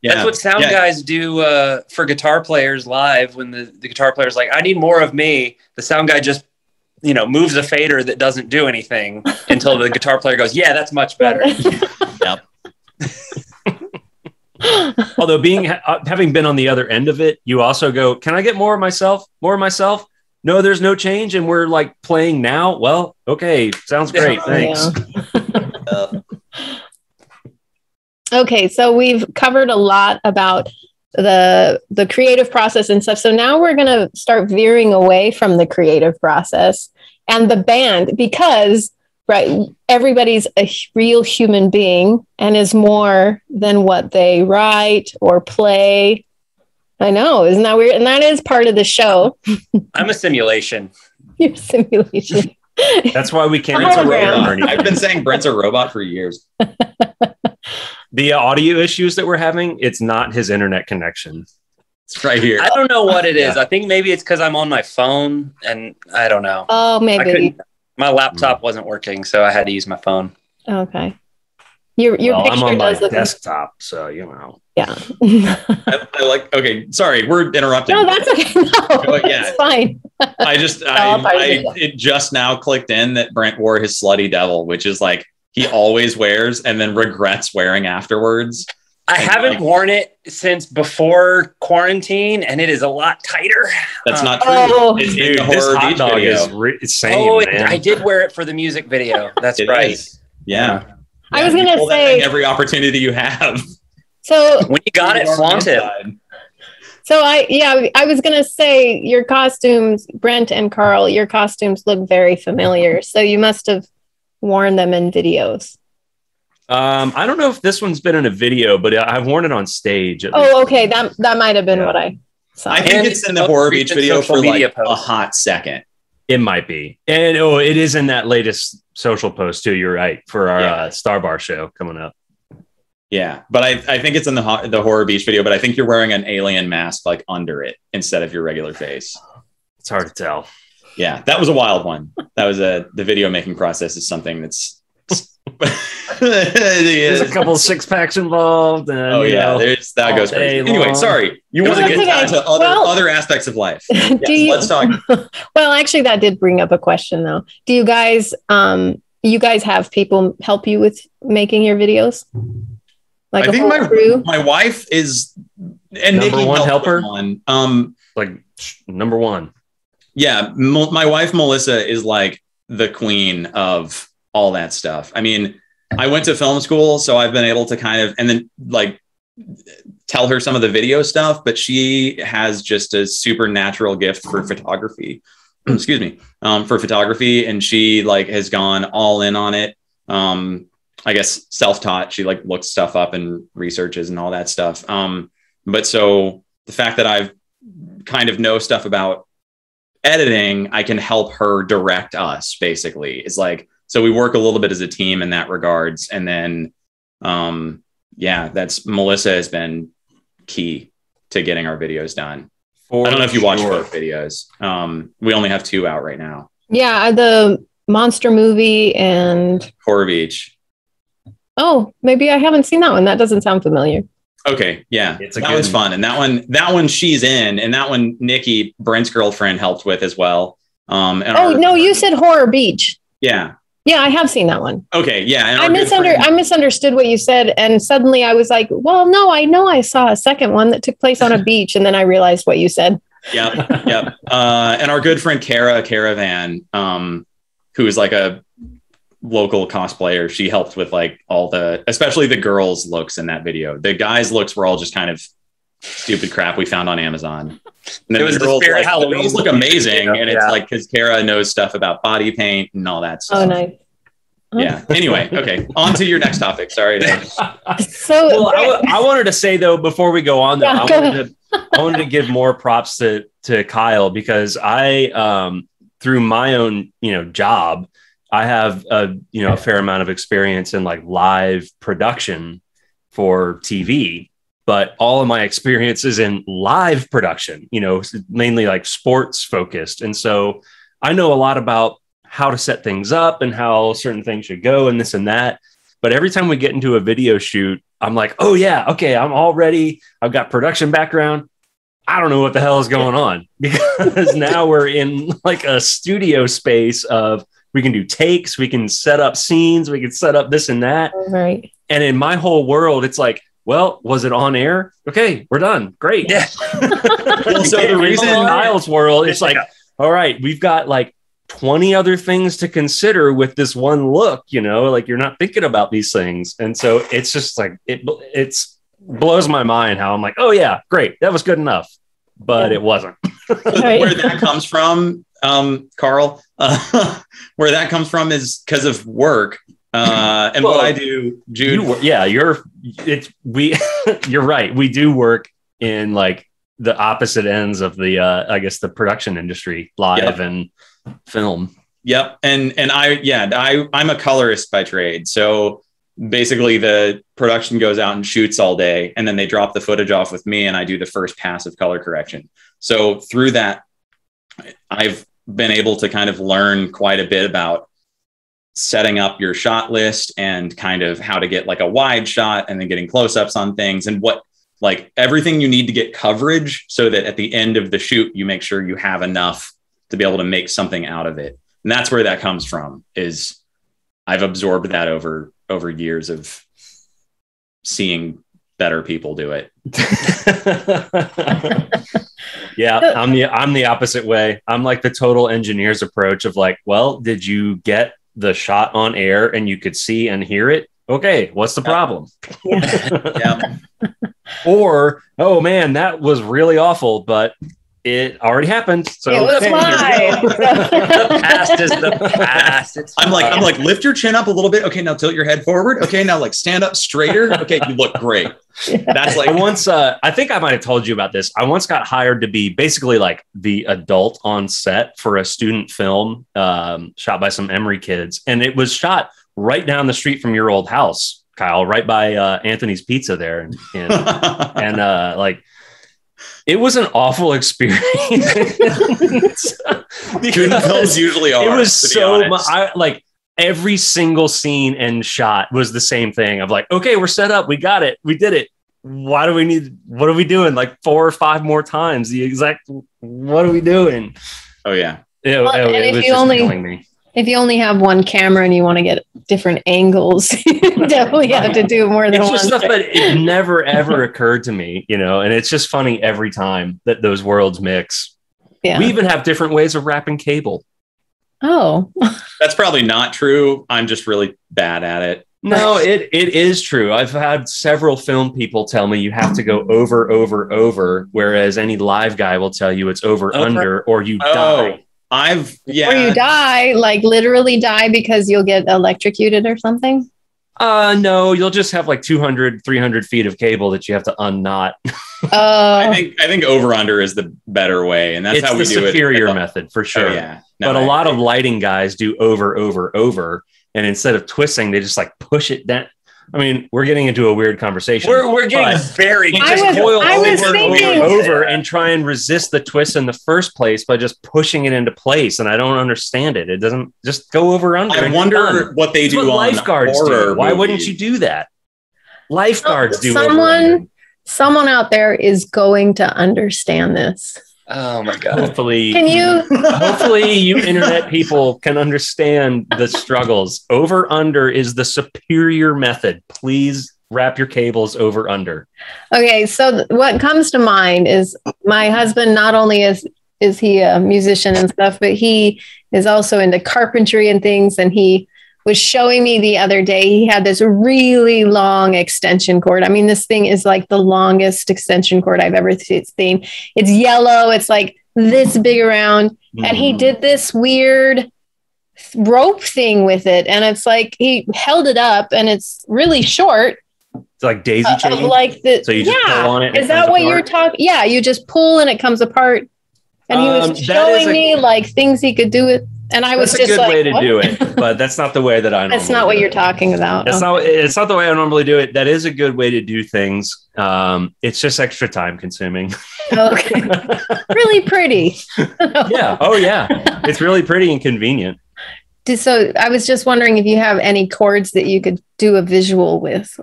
Yeah. That's what sound yeah. guys do uh, for guitar players live when the, the guitar player's like, I need more of me. The sound guy just you know, moves a fader that doesn't do anything until the guitar player goes, yeah, that's much better. Yep. Although being, ha having been on the other end of it, you also go, can I get more of myself? More of myself? No, there's no change. And we're like playing now. Well, okay. Sounds great. Thanks. Yeah. stuff. Okay, so we've covered a lot about the the creative process and stuff. So now we're going to start veering away from the creative process and the band, because right, everybody's a real human being and is more than what they write or play. I know, isn't that weird? And that is part of the show. I'm a simulation. You're a simulation. That's why we can't. It's a robot. I've been saying Brent's a robot for years. The audio issues that we're having, it's not his internet connection. It's right here. I don't know what it is. Yeah. I think maybe it's because I'm on my phone and I don't know. Oh, maybe. My laptop wasn't working, so I had to use my phone. Okay. Your, your well, picture I'm on does my look desktop, like... so, you know. Yeah. I, I like, okay, sorry, we're interrupting. No, that's okay. No, but, yeah, it's fine. I just, I, no, I, it just now clicked in that Brent wore his slutty devil, which is like, he always wears and then regrets wearing afterwards. I and haven't like, worn it since before quarantine, and it is a lot tighter. That's um, not true. Oh, it's dude, the Horror Beach video. Is re- same, oh, it, I did wear it for the music video. That's right. Is. Yeah. I yeah, was going to say every opportunity you have. So when you got it, flaunt it. So I, yeah, I was going to say your costumes, Brent and Carl, your costumes look very familiar. So you must have worn them in videos. um I don't know if this one's been in a video, but I've worn it on stage. Oh, okay, that that might have been yeah. what I saw. I think and it's in the Horror Beach video for like post. a hot second. It might be, and oh, it is in that latest social post too. You're right, for our yeah. uh, Star Bar show coming up. Yeah, but I I think it's in the ho- the Horror Beach video. But I think you're wearing an alien mask like under it instead of your regular face. It's hard to tell. Yeah, that was a wild one. That was a the video making process is something that's. There's a couple of six packs involved. And, oh yeah, know, there's that goes crazy. Anyway, long. sorry, you want to get down to other well, other aspects of life. Yes, you, let's talk. Well, actually, that did bring up a question though. Do you guys, um, you guys have people help you with making your videos? Like I a think whole my crew? my wife is and number Nikki one helper. One. Um, like number one. Yeah, mo- my wife Melissa is like the queen of all that stuff. I mean, I went to film school, so I've been able to kind of, and then like tell her some of the video stuff, but she has just a supernatural gift for photography, excuse me, um, for photography. And she like has gone all in on it. Um, I guess self-taught. She like looks stuff up and researches and all that stuff. Um, but so the fact that I've kind of know stuff about editing, I can help her direct us basically. It's like, so we work a little bit as a team in that regards. And then, um, yeah, that's Melissa has been key to getting our videos done. For I don't know if you watch sure. both videos. Um, we only have two out right now. Yeah. The Monster Movie and Horror Beach. Oh, maybe I haven't seen that one. That doesn't sound familiar. Okay. Yeah. It's a that good one's one. fun. And that one, that one she's in, and that one, Nikki, Brent's girlfriend, helped with as well. Um, and oh, our- no, you said Horror Beach. Yeah. Yeah, I have seen that one. Okay, yeah. I, misunder- I misunderstood what you said, and suddenly I was like, well, no, I know I saw a second one that took place on a beach, and then I realized what you said. Yep, yep. Uh, and our good friend Kara Caravan, um, who is like a local cosplayer, she helped with like all the, especially the girls' looks in that video. The guys' looks were all just kind of stupid crap we found on Amazon. And it was the girls, like, Halloween. The girls look amazing, and it's yeah. like because Kara knows stuff about body paint and all that stuff. Oh, nice. Yeah. Anyway, okay. On to your next topic. Sorry. so well, I, I wanted to say though before we go on though, yeah, I, go wanted to, I wanted to give more props to to Kyle because I um, through my own you know job I have a you know a fair amount of experience in like live production for T V. But all of my experience is in live production, you know, mainly like sports focused. And so I know a lot about how to set things up and how certain things should go and this and that. But every time we get into a video shoot, I'm like, oh, yeah, OK, I'm all ready. I've got production background. I don't know what the hell is going on because now we're in like a studio space of we can do takes. We can set up scenes. We can set up this and that. Right. And in my whole world, it's like, well, was it on air? Okay, we're done. Great. Yeah. Well, so the reason in Kyle's world, it's like, all right, we've got like twenty other things to consider with this one look, you know, like you're not thinking about these things. And so it's just like, it it's blows my mind how I'm like, oh yeah, great. That was good enough, but yeah. It wasn't. Right. Where that comes from, um, Carl, uh, where that comes from is because of work. Uh, and well, what I do, Jude. You, yeah, you're it's we you're right. We do work in like the opposite ends of the, uh, I guess, the production industry, live yep. and film. Yep. And, and I, yeah, I, I'm a colorist by trade. So basically the production goes out and shoots all day and then they drop the footage off with me and I do the first pass of color correction. So through that, I've been able to kind of learn quite a bit about setting up your shot list and kind of how to get like a wide shot and then getting close-ups on things and what, like everything you need to get coverage so that at the end of the shoot, you make sure you have enough to be able to make something out of it. And that's where that comes from is I've absorbed that over, over years of seeing better people do it. Yeah. I'm the, I'm the opposite way. I'm like the total engineer's approach of like, well, did you get the shot on air and you could see and hear it? Okay. What's the problem? Yeah. Yeah. Or, oh man, that was really awful, but it already happened. So it was live. The past is the past. It's I'm like, I'm like, lift your chin up a little bit. Okay, now tilt your head forward. Okay, now like stand up straighter. Okay, you look great. That's like I once. Uh, I think I might have told you about this. I once got hired to be basically like the adult on set for a student film um, shot by some Emory kids, and it was shot right down the street from your old house, Kyle, right by uh, Anthony's Pizza there, and and, and uh, like. It was an awful experience. Films usually are. It was so much, I, like every single scene and shot was the same thing. Of like, okay, we're set up, we got it, we did it. Why do we need? What are we doing? Like four or five more times the exact. What are we doing? Oh yeah. It, well, it, it was just only, killing me. If you only have one camera and you want to get different angles, you definitely have to do more than one. It's just stuff that it never, ever occurred to me, you know, and it's just funny every time that those worlds mix. Yeah. We even have different ways of wrapping cable. Oh. That's probably not true. I'm just really bad at it. No, it it is true. I've had several film people tell me you have to go over, over, over, whereas any live guy will tell you it's over, over. under, or you oh. die. I've, yeah. Or you die, like literally die because you'll get electrocuted or something? Uh, no, you'll just have like two hundred, three hundred feet of cable that you have to unknot. Oh. I think, I think over under is the better way. And that's it's how we do it. It's the superior method for sure. Oh, yeah. No, but I, a lot I, of lighting guys do over, over, over. And instead of twisting, they just like push it down. I mean, we're getting into a weird conversation. We're, we're getting very just was, coil over and over, over and try and resist the twist in the first place by just pushing it into place. And I don't understand it. It doesn't just go over under. I wonder what they do. What on lifeguards do. Why wouldn't you do that? Lifeguards do. Someone, someone out there is going to understand this. Oh my God! Hopefully, can you? Hopefully, you internet people can understand the struggles. Over under is the superior method. Please wrap your cables over under. Okay, so what comes to mind is my husband. Not only is is he a musician and stuff, but he is also into carpentry and things. And he was showing me the other day. He had this really long extension cord. I mean, this thing is like the longest extension cord I've ever seen. It's yellow. It's like this big around. Mm-hmm. And he did this weird rope thing with it. And it's like, he held it up and it's really short. It's like daisy uh, chain. Like the, so you just yeah. pull on it. Is it that what apart? You're talking? Yeah. You just pull and it comes apart. And he was um, showing a- me like things he could do with. And I was that's just a good like, way to what? Do it, but that's not the way that I. That's not what you're talking about. That's okay. not. It's not the way I normally do it. That is a good way to do things. Um, it's just extra time consuming. Okay. Really pretty. Yeah. Oh yeah. It's really pretty and convenient. So I was just wondering if you have any chords that you could do a visual with.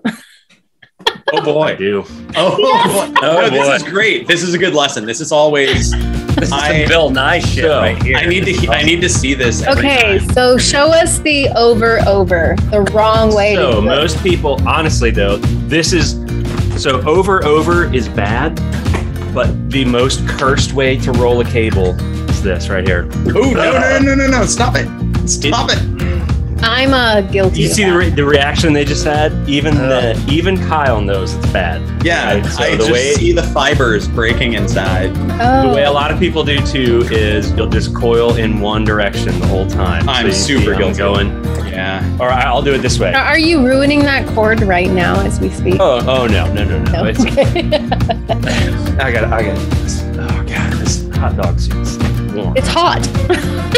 Oh boy, I do. Oh, yes. Oh no, boy, this is great. This is a good lesson. This is always. This is I, some Bill Nye shit show. Right here. I need to. I need to see this. Okay, time. So show us the over over the wrong way. So to most people, honestly though, this is so over over is bad, but the most cursed way to roll a cable is is this right here. Oh, no, no, no, no, no. Stop it. Stop it. it. I'm uh, guilty. You see the, re- the reaction they just had? Even uh, the, even Kyle knows it's bad. Yeah, right? so I the just way, see the fibers breaking inside. Oh. The way a lot of people do, too, is you'll just coil in one direction the whole time. I'm so super guilty. Going. Yeah. Or I'll do it this way. Are you ruining that chord right now as we speak? Oh, oh no, no, no, no. no? It's, okay. I got it. I got it. Oh, God, this hot dog suits. It's hot.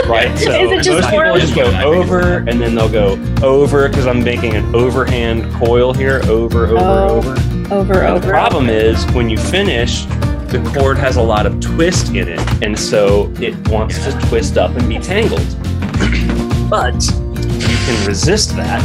Right? So Is it just most people just go over, and then they'll go over, because I'm making an overhand coil here, over, over, oh, over. Over, and over. The problem is, when you finish, the cord has a lot of twist in it, and so it wants yeah. to twist up and be tangled. But you can resist that.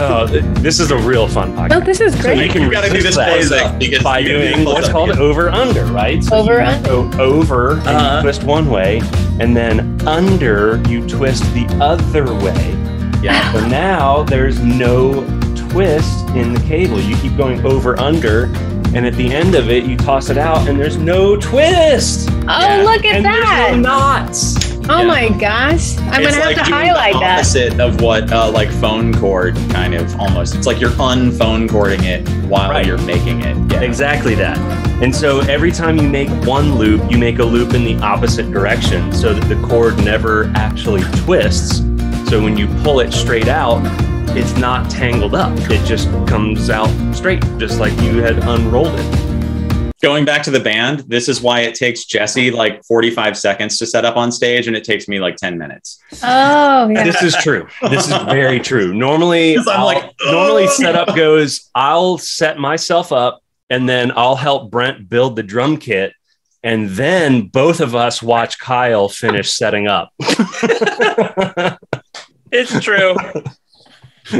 Oh, this is a real fun podcast. No, this is great. So you can you gotta do this that by doing what's called over under, right? So over under. Go over and uh-huh. you twist one way, and then under you twist the other way. Yeah. So now there's no twist in the cable. You keep going over under, and at the end of it you toss it out, and there's no twist. Oh, yeah. Look at and that! There's no knots. Oh yeah. My gosh! I'm it's gonna like have to highlight the opposite that. Opposite of what, uh, like phone cord, kind of almost. It's like you're unphone cording it while right. you're making it. Yeah. Exactly that. And so every time you make one loop, you make a loop in the opposite direction, so that the cord never actually twists. So when you pull it straight out, it's not tangled up. It just comes out straight, just like you had unrolled it. Going back to the band, this is why it takes Jesse like forty-five seconds to set up on stage, and it takes me like ten minutes. Oh, yeah. This is true. This is very true. Normally, I'm like, normally setup goes, I'll set myself up, and then I'll help Brent build the drum kit, and then both of us watch Kyle finish setting up. It's true.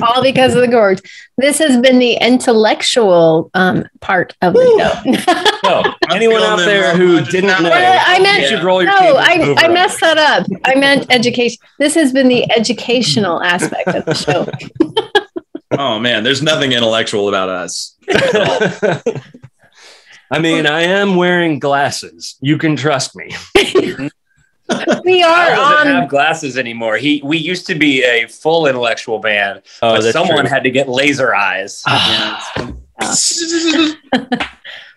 All because of the gourds. This has been the intellectual um, part of the show. Oh, anyone out there who didn't know, I meant, you should roll your no, I, I messed that up. I meant education. This has been the educational aspect of the show. Oh, man, there's nothing intellectual about us. I mean, I am wearing glasses. You can trust me. We are I doesn't on have glasses anymore. He we used to be a full intellectual band, oh, but someone true. had to get laser eyes. Oh.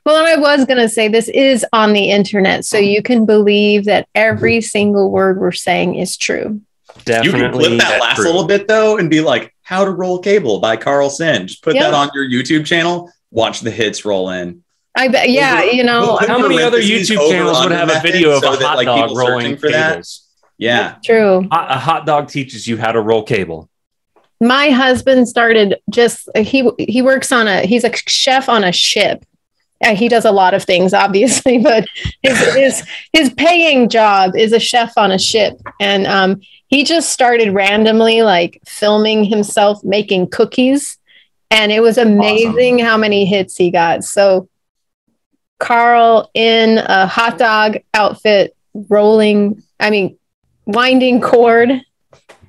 Well, I was going to say this is on the internet, so you can believe that every single word we're saying is true. Definitely. You can clip that last true. little bit though, and be like, "How to Roll Cable" by Carl Sin. Just put yep. that on your YouTube channel. Watch the hits roll in. I bet, yeah, you know. How many other YouTube channels would have a video of a hot dog rolling cables? Yeah. True. A hot dog teaches you how to roll cable. My husband started just, he he works on a, he's a chef on a ship. He does a lot of things, obviously, but his his, his paying job is a chef on a ship. And um, he just started randomly like filming himself making cookies. And it was amazing awesome. how many hits he got. So Carl in a hot dog outfit, rolling, I mean, winding cord.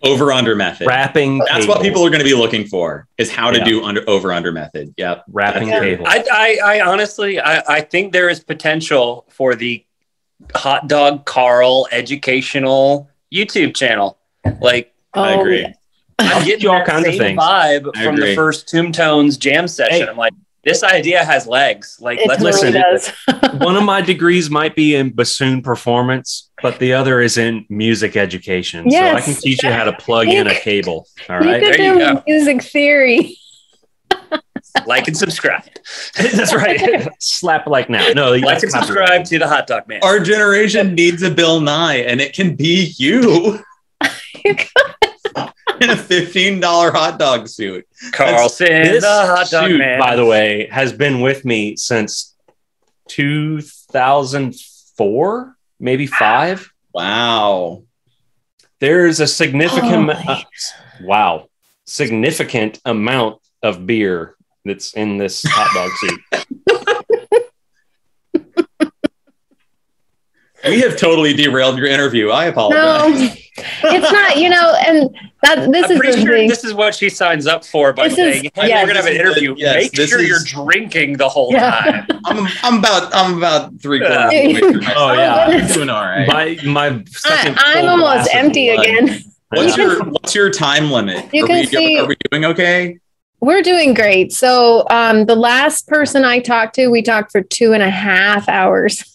Over under method. Wrapping. That's cables. What people are going to be looking for is how to yeah. do under over under method. Yep. Wrapping cable. I, I, I honestly, I, I think there is potential for the hot dog Carl educational YouTube channel. Like, oh, I agree. Yeah. I'm getting all kinds of things. Vibe I from agree. the first Tomb Tones jam session. Hey. I'm like, this idea has legs. Like, it let's really listen. Does. One of my degrees might be in bassoon performance, but the other is in music education. Yes. So I can teach you how to plug in a cable. All right, you there you go. Music theory. Like and subscribe. That's right. Slap like now. No, like and subscribe right. to the hot dog man. Our generation needs a Bill Nye, and it can be you. You in a fifteen dollar hot dog suit. Carl Sin, this hot dog suit, man, by the way, has been with me since two thousand four, maybe five. Wow. There's a significant oh uh, wow, significant amount of beer that's in this hot dog suit. We have totally derailed your interview. I apologize. No, it's not, you know, and That, this I'm is pretty sure thing. This is what she signs up for by this saying, is, hey, yeah, we're going to have an interview. The, yes, Make sure is, you're drinking the whole yeah. time. I'm, I'm about I'm about three quarters uh, away from myself. Oh, yeah. I'm doing all right. My, my second I, I'm almost empty again. What's you your can, What's your time limit? You are, can we, see, are we doing okay? We're doing great. So um, the last person I talked to, we talked for two and a half hours.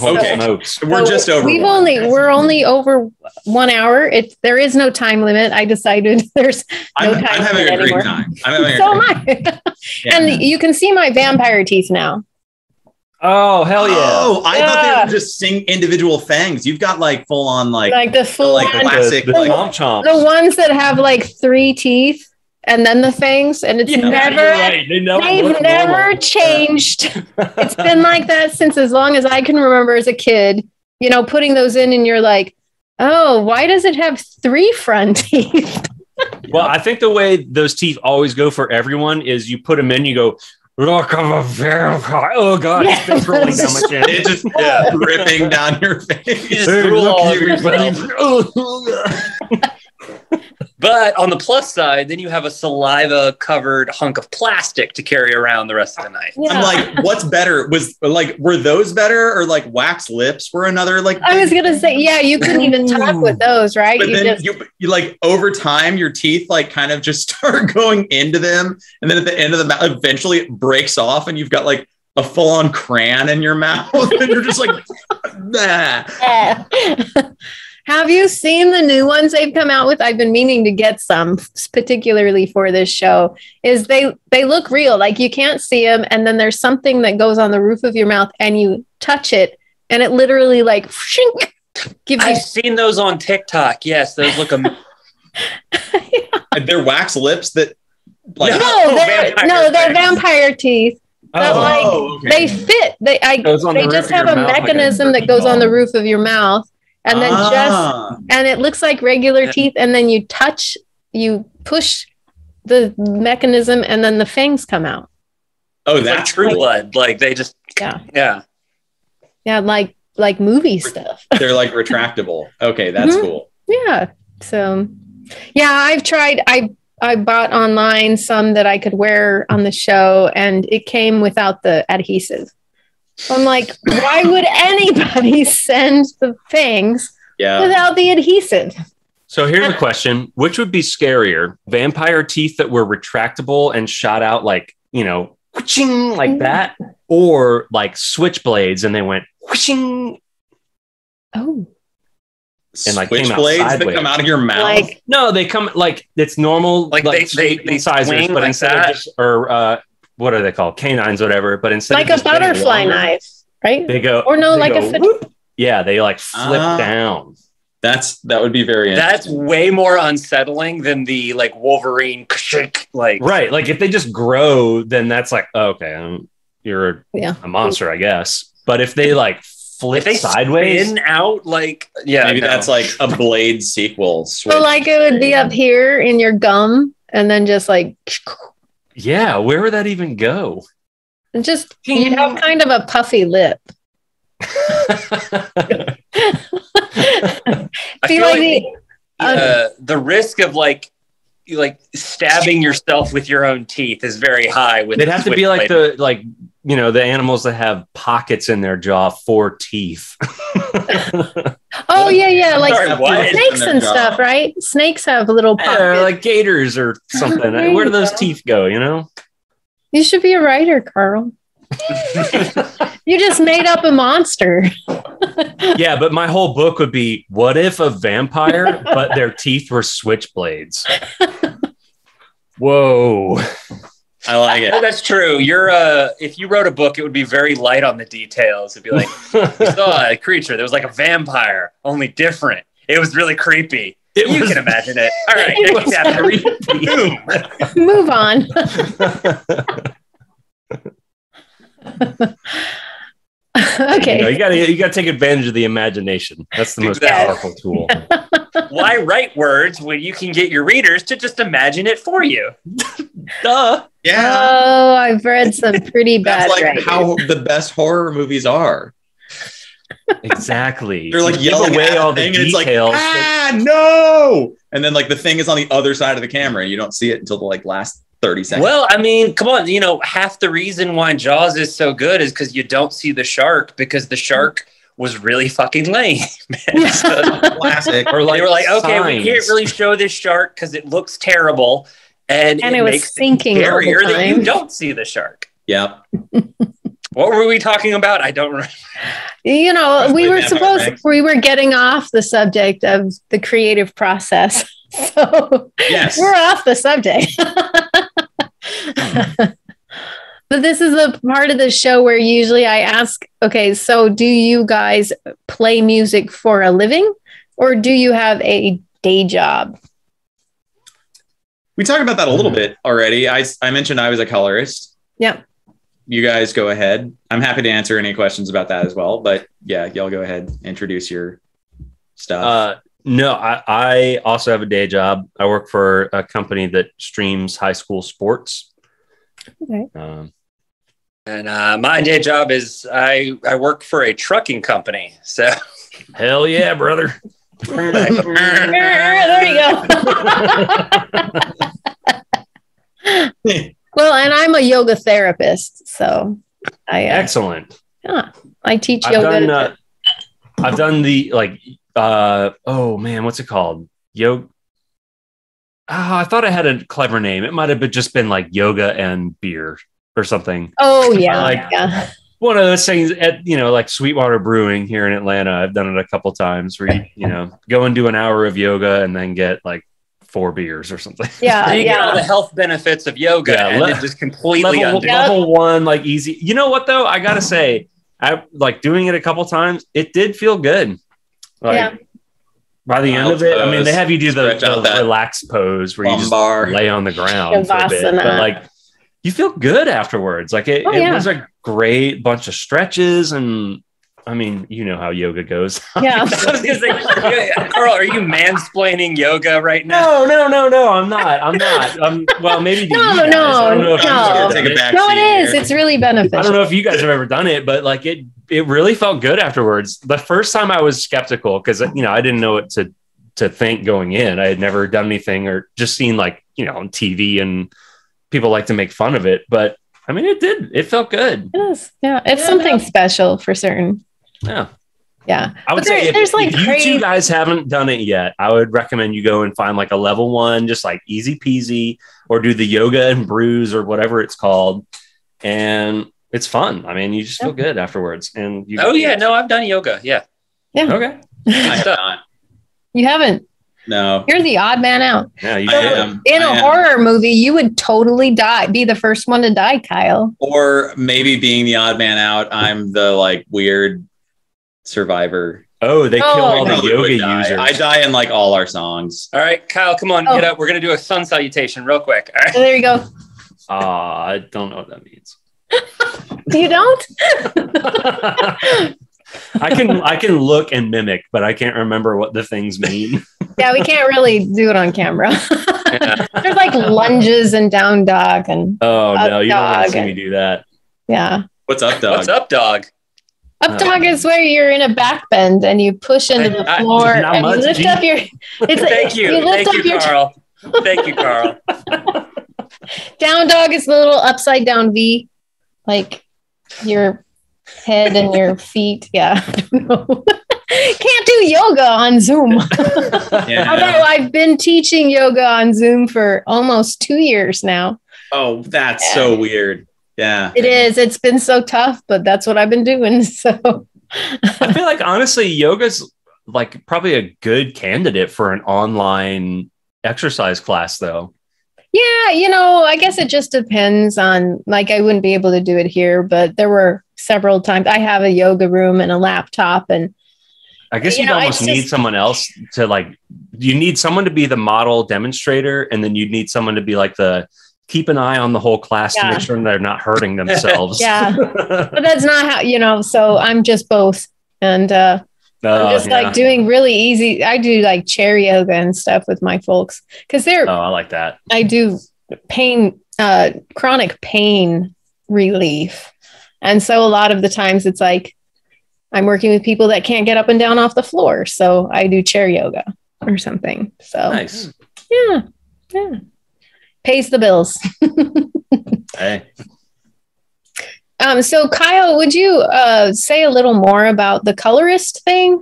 Okay, so, so we're just over. We've one. only we're only over one hour. It there is no time limit. I decided there's no I'm, time I'm having limit a anymore. Great time. I'm having so a great am I. Yeah. And you can see my vampire teeth now. Oh hell yeah! Oh, I yeah. thought they were just sing individual fangs. You've got like full on like like the full like on, classic the, the, like, chomp chomps. The ones that have like three teeth. And then the fangs, and it's yeah, never, right. they never they've never normal. changed. It's been like that since as long as I can remember as a kid, you know, putting those in and you're like, oh, why does it have three front teeth? Well, I think the way those teeth always go for everyone is you put them in, you go, look, I'm a vampire. Oh, God, yes. It's been rolling down my chin. It's just yeah, ripping down your face. You just hey, look, but on the plus side, then you have a saliva-covered hunk of plastic to carry around the rest of the night. Yeah. I'm like, what's better? Was like, were those better, or like wax lips were another like? I was gonna say, yeah, you couldn't even talk with those, right? But you then just... you, you like over time, your teeth like kind of just start going into them, and then at the end of the mouth, eventually it breaks off, and you've got like a full-on crayon in your mouth, and you're just like, nah. Yeah. Have you seen the new ones they've come out with? I've been meaning to get some, particularly for this show. Is they they look real, like you can't see them, and then there's something that goes on the roof of your mouth, and you touch it, and it literally like shink, gives I've you- seen those on TikTok. Yes, those look amazing. Yeah. They're wax lips that like no, they're, vampire no, they're vampire teeth. But oh, like oh, okay. they fit. They I they the just have a mechanism like a that goes ball. on the roof of your mouth. And then ah. just, and it looks like regular yeah. teeth. And then you touch, you push the mechanism and then the fangs come out. Oh, it's that's like True Blood. Like they just, yeah. Yeah. Yeah. Like, like movie stuff. They're like retractable. Okay. That's mm-hmm. cool. Yeah. So yeah, I've tried, I, I bought online some that I could wear on the show and it came without the adhesive. So I'm like, why would anybody send the fangs yeah. without the adhesive? So here's and- a question. Which would be scarier? Vampire teeth that were retractable and shot out like, you know, whooshing like that? Or like switchblades and they went whooshing? Oh. And like switchblades that come out of your mouth? Like, no, they come like, it's normal like, like they, they, they sizes, but like instead that. of just, or, uh, what are they called? Canines, whatever. But instead, like of a butterfly longer, knife, right? They go, or no, like go, a whoop. yeah. They like flip uh, down. That's that would be very. That's way more unsettling than the like Wolverine, like right. Like if they just grow, then that's like oh, okay, um, you're yeah. a monster, I guess. But if they like flip if they sideways, in out, like yeah, maybe no. that's like a Blade sequel. Switch. So like it would be up here in your gum, and then just like. Yeah, where would that even go? And just you have kind of a puffy lip. I feel like, like the, uh, the risk of like like stabbing yourself with your own teeth is very high. With they'd have to be like the like you know the animals that have pockets in their jaw for teeth. Oh yeah, yeah, like sorry, snakes and stuff, right? Snakes have little pockets, yeah, like gators or something. Where do those go. teeth go? You know, you should be a writer, Carl. You just made up a monster. Yeah, but my whole book would be what if a vampire, but their teeth were switchblades. Whoa. I like it. Oh, that's true. You're uh, if you wrote a book, it would be very light on the details. It'd be like, you saw a creature that was like a vampire, only different. It was really creepy. It you was... can imagine it. All right, it was... it. Move on. Okay. You know, you gotta you gotta take advantage of the imagination. That's the most exactly. powerful tool. Why write words when you can get your readers to just imagine it for you? Duh. Yeah. Oh, I've read some pretty bad. That's like writers. How the best horror movies are. Exactly. They're like yelling away all the details. It's like, ah, no. And then like the thing is on the other side of the camera and you don't see it until the like last thirty seconds. Well, I mean, come on. You know, half the reason why Jaws is so good is because you don't see the shark, because the shark was really fucking lame. So, classic. Or like, they were like, okay, signs. We can't really show this shark because it looks terrible. And, and it, it was makes sinking it scarier that you don't see the shark. Yeah. What were we talking about? I don't remember. You know, we were supposed, right? we were getting off the subject of the creative process. So yes. We're off the subject. Mm. But this is the part of the show where usually I ask, okay, so do you guys play music for a living or do you have a day job? We talked about that a little bit already. I, I mentioned I was a colorist. Yeah. You guys go ahead. I'm happy to answer any questions about that as well. But yeah, y'all go ahead. Introduce your stuff. Uh, no, I, I also have a day job. I work for a company that streams high school sports. Okay. Um, and uh, my day job is I, I work for a trucking company. So hell yeah, brother. There you go. Well, and I'm a yoga therapist, so I uh, excellent. Yeah, I teach I've yoga. Done, uh, I've done the like. Uh, oh man, what's it called? Yoga. Oh, I thought I had a clever name. It might have been just been like yoga and beer or something. Oh yeah, like yeah. One of those things at you know like Sweetwater Brewing here in Atlanta. I've done it a couple times where you you know go and do an hour of yoga and then get like. Four beers or something. Yeah, you yeah. Get all the health benefits of yoga, yeah, and le- it just completely level, level one, like easy. You know what though? I gotta say, I like doing it a couple times. It did feel good. Like, yeah. By the I end of it, pose. I mean, they have you do the, the relaxed pose where Lumbar. You just lay on the ground for a bit, but like you feel good afterwards. Like it, oh, it yeah. was a great bunch of stretches and. I mean, you know how yoga goes. Yeah. I was gonna say, Carl, are you mansplaining yoga right now? No, no, no, no. I'm not. I'm not. I'm, well, maybe. No, no, I don't know if no. Take it back no, it is. Here. It's really beneficial. I don't know if you guys have ever done it, but like it, it really felt good afterwards. The first time I was skeptical because you know I didn't know what to to think going in. I had never done anything or just seen like you know on T V and people like to make fun of it, but I mean, it did. It felt good. It is. Yeah, it's yeah, something no. special for certain. Yeah. Yeah. I would but say there, if, there's like if you crazy... two guys haven't done it yet, I would recommend you go and find like a level one, just like easy peasy, or do the yoga and brews or whatever it's called. And it's fun. I mean, you just feel yeah. good afterwards. And you Oh yeah, it. No, I've done yoga. Yeah. Yeah. Okay. I not. You haven't? No. You're the odd man out. Yeah, you so am. In I a am. Horror movie, you would totally die, be the first one to die, Kyle. Or maybe being the odd man out, I'm the like weird survivor. Oh, they oh, kill all the yoga users. I die in like all our songs. All right, Kyle, come on, oh. get up. We're gonna do a sun salutation real quick. All right, there you go. Uh, I don't know what that means. You don't? I can I can look and mimic, but I can't remember what the things mean. Yeah, we can't really do it on camera. Yeah. There's like lunges and down dog and oh up no, you don't want to see me do that. Yeah. What's up, dog? What's up, dog? Up dog is where you're in a back bend and you push into the floor I, I, and much, you lift geez. Up your. It's Thank you. You lift Thank, up you your Carl. T- Thank you, Carl. Down dog is the little upside down V, like your head and your feet. Yeah, I don't know. Can't do yoga on Zoom. Yeah. Although I've been teaching yoga on Zoom for almost two years now. Oh, that's yeah. so weird. Yeah, it is. It's been so tough, but that's what I've been doing. So I feel like, honestly, yoga's like probably a good candidate for an online exercise class, though. Yeah, you know, I guess it just depends on like I wouldn't be able to do it here, but there were several times I have a yoga room and a laptop and. I guess you you'd know, almost just, need someone else to like you need someone to be the model demonstrator and then you'd need someone to be like the. Keep an eye on the whole class yeah. to make sure they're not hurting themselves. Yeah. But that's not how, you know, so I'm just both. And uh, oh, I'm just yeah. like doing really easy. I do like chair yoga and stuff with my folks because they're. Oh, I like that. I do pain, uh, chronic pain relief. And so a lot of the times it's like, I'm working with people that can't get up and down off the floor. So I do chair yoga or something. So nice. Yeah. Yeah. Pays the bills. Hey. Um, so Kyle, would you uh, say a little more about the colorist thing?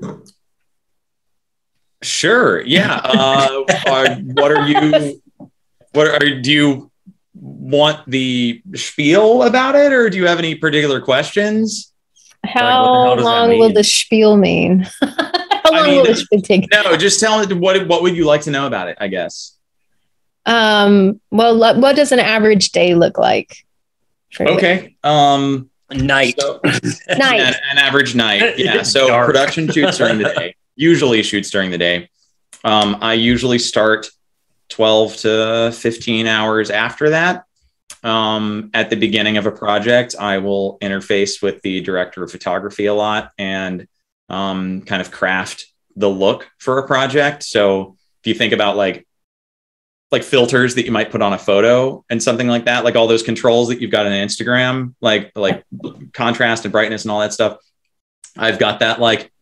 Sure. Yeah. Uh, are, what are you, what are, do you want the spiel about it, or do you have any particular questions? How like, long will the spiel mean? How long I mean, will this take? No, just tell it. What, what would you like to know about it, I guess? Um, well, what does an average day look like? Okay. You? Um, night. So, night. An, an average night. Yeah. So dark. Production shoots during the day. Usually shoots during the day. Um, I usually start twelve to fifteen hours after that. Um, at the beginning of a project, I will interface with the director of photography a lot and um, kind of craft the look for a project. So if you think about like like filters that you might put on a photo and something like that, like all those controls that you've got on Instagram, like like contrast and brightness and all that stuff, I've got that like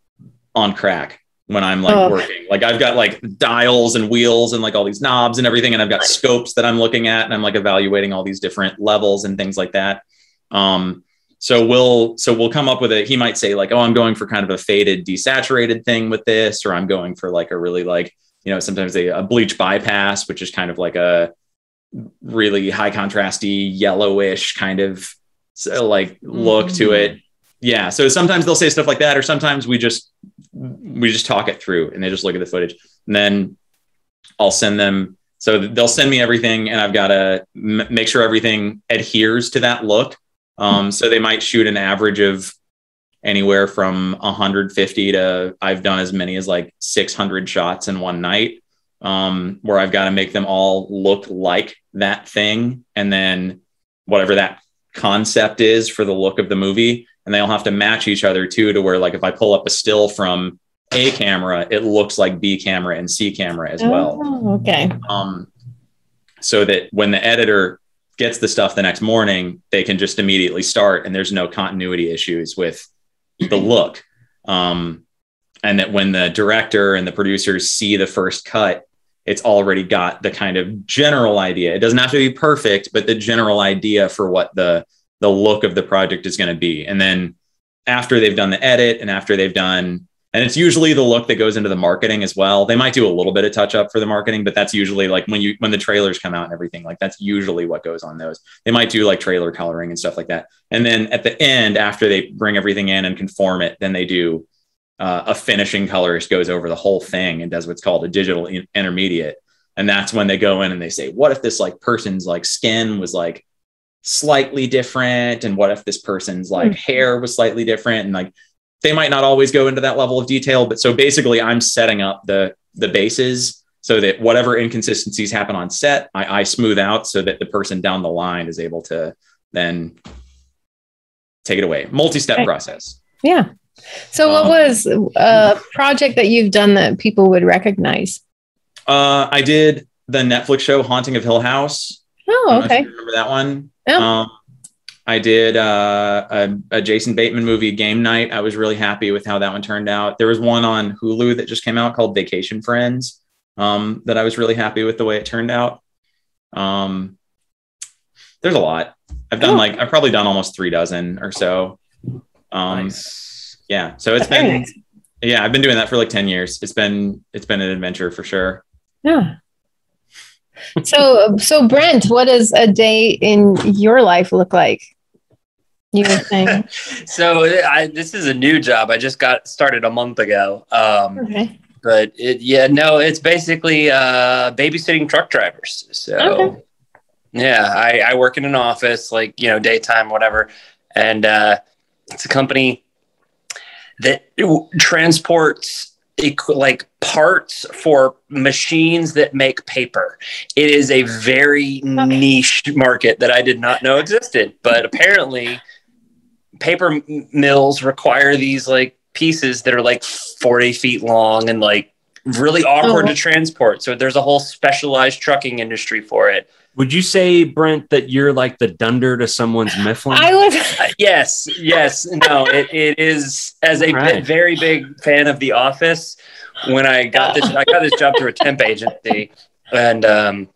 on crack when I'm like oh. working. Like I've got like dials and wheels and like all these knobs and everything. And I've got scopes that I'm looking at and I'm like evaluating all these different levels and things like that. Um, so we'll, so we'll come up with it. He might say like, oh, I'm going for kind of a faded, desaturated thing with this, or I'm going for like a really like, you know, sometimes a, a bleach bypass, which is kind of like a really high contrasty yellowish kind of so like look mm-hmm. to it. Yeah. So sometimes they'll say stuff like that, or sometimes we just, we just talk it through and they just look at the footage, and then I'll send them. So they'll send me everything and I've got to m- make sure everything adheres to that look. Um, so they might shoot an average of anywhere from one hundred fifty to, I've done as many as like six hundred shots in one night, um, where I've got to make them all look like that thing. And then whatever that concept is for the look of the movie, and they all have to match each other too, to where like, if I pull up a still from A camera, it looks like B camera and C camera as oh, well. Okay. Um, so that when the editor gets the stuff the next morning, they can just immediately start and there's no continuity issues with the look. Um, and that when the director and the producers see the first cut, it's already got the kind of general idea. It doesn't have to be perfect, but the general idea for what the the look of the project is going to be. And then after they've done the edit and after they've done, and it's usually the look that goes into the marketing as well. They might do a little bit of touch up for the marketing, but that's usually like when you, when the trailers come out and everything, like that's usually what goes on those. They might do like trailer coloring and stuff like that. And then at the end, after they bring everything in and conform it, then they do uh, a finishing colorist goes over the whole thing and does what's called a digital in- intermediate. And that's when they go in and they say, what if this like person's like skin was like slightly different, and what if this person's like mm-hmm. hair was slightly different, and like they might not always go into that level of detail, but so basically I'm setting up the the bases so that whatever inconsistencies happen on set I, I smooth out so that the person down the line is able to then take it away. Multi-step right. process. Yeah. So um, what was a project that you've done that people would recognize? Uh, I did the Netflix show Haunting of Hill House. Oh, okay. I remember that one. Oh. Um, I did uh, a, a Jason Bateman movie, Game Night. I was really happy with how that one turned out. There was one on Hulu that just came out called Vacation Friends um, that I was really happy with the way it turned out. Um, there's a lot. I've done oh. like, I've probably done almost three dozen or so. Um, nice. Yeah. So it's That's been, nice. yeah, I've been doing that for like ten years. It's been, it's been an adventure for sure. Yeah. So, so Brent, what does a day in your life look like? You were saying. So I, this is a new job. I just got started a month ago. Um, okay. But it, yeah, no, it's basically uh, babysitting truck drivers. So okay. yeah, I, I work in an office, like, you know, daytime, whatever. And uh, it's a company that transports like parts for machines that make paper. It is a very okay. niche market that I did not know existed, but apparently paper mills require these like pieces that are like forty feet long and like really awkward oh. to transport. So there's a whole specialized trucking industry for it. Would you say, Brent, that you're like the dunder to someone's Mifflin? I would. Uh, yes, yes. No, it, it is. As a right. b- very big fan of The Office, when I got this, I got this job through a temp agency, and um,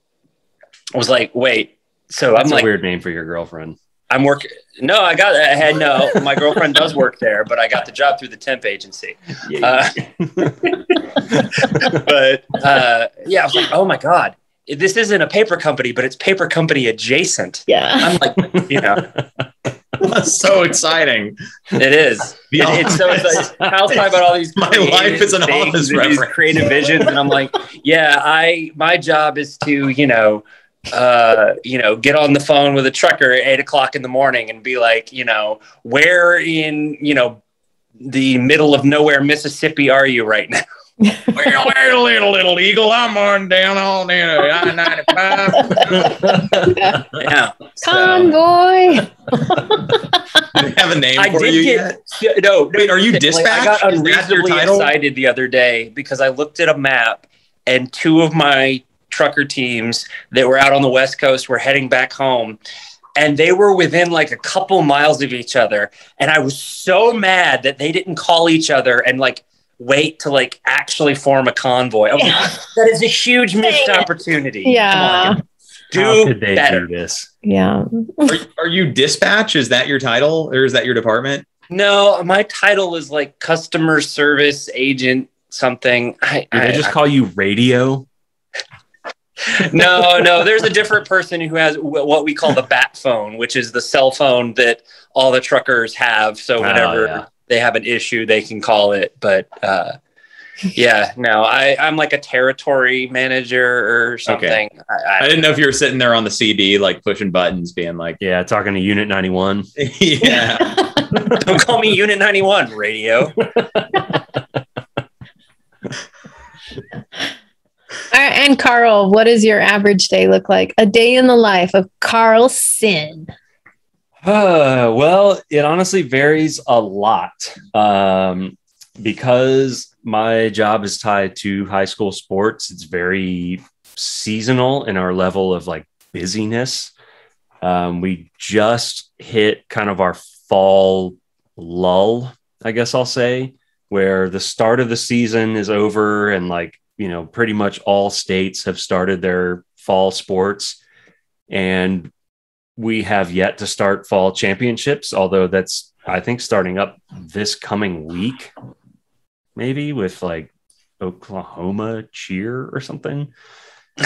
I was like, wait. So that's I'm a like, weird name for your girlfriend. I'm working. No, I got. I had no. My girlfriend does work there, but I got the job through the temp agency. Yeah, uh, but uh, yeah, I was like, oh my god, this isn't a paper company, but it's paper company adjacent. Yeah, I'm like, you know, that's so exciting. It is. It, it's so. It's like, I'll talk about all these. My life is an Office reference. These creative visions, and I'm like, yeah, I. My job is to, you know. Uh, you know, get on the phone with a trucker at eight o'clock in the morning and be like, you know, where in, you know, the middle of nowhere, Mississippi, are you right now? Well, where, little, little eagle, I'm on down on the I ninety-five. Yeah. So. Convoy. Do they have a name I for did you get, yet? No. Wait, no, are you dispatched? Like, I got unreasonably excited the other day because I looked at a map and two of my trucker teams that were out on the West Coast were heading back home, and they were within like a couple miles of each other, and I was so mad that they didn't call each other and like wait to like actually form a convoy. I was like, that is a huge missed opportunity. Yeah, do how could they better do this? Yeah. are, are you dispatch? Is that your title, or is that your department? No, my title is like customer service agent something. I, Did I, I just I, call you radio? no, no, there's a different person who has w- what we call the bat phone, which is the cell phone that all the truckers have. So whenever oh, yeah. they have an issue, they can call it. But uh, yeah, no, I, I'm like a territory manager or something. Okay. I, I, I didn't know if you were sitting there on the C D, like pushing buttons, being like, yeah, talking to Unit ninety-one. Yeah. Don't call me Unit ninety-one, radio. Right, and Carl, what does your average day look like? A day in the life of Carl Sin. Uh, well, it honestly varies a lot um, because my job is tied to high school sports. It's very seasonal in our level of like busyness. Um, we just hit kind of our fall lull, I guess I'll say, where the start of the season is over and like, you know, pretty much all states have started their fall sports, and we have yet to start fall championships. Although that's, I think, starting up this coming week, maybe with like Oklahoma cheer or something.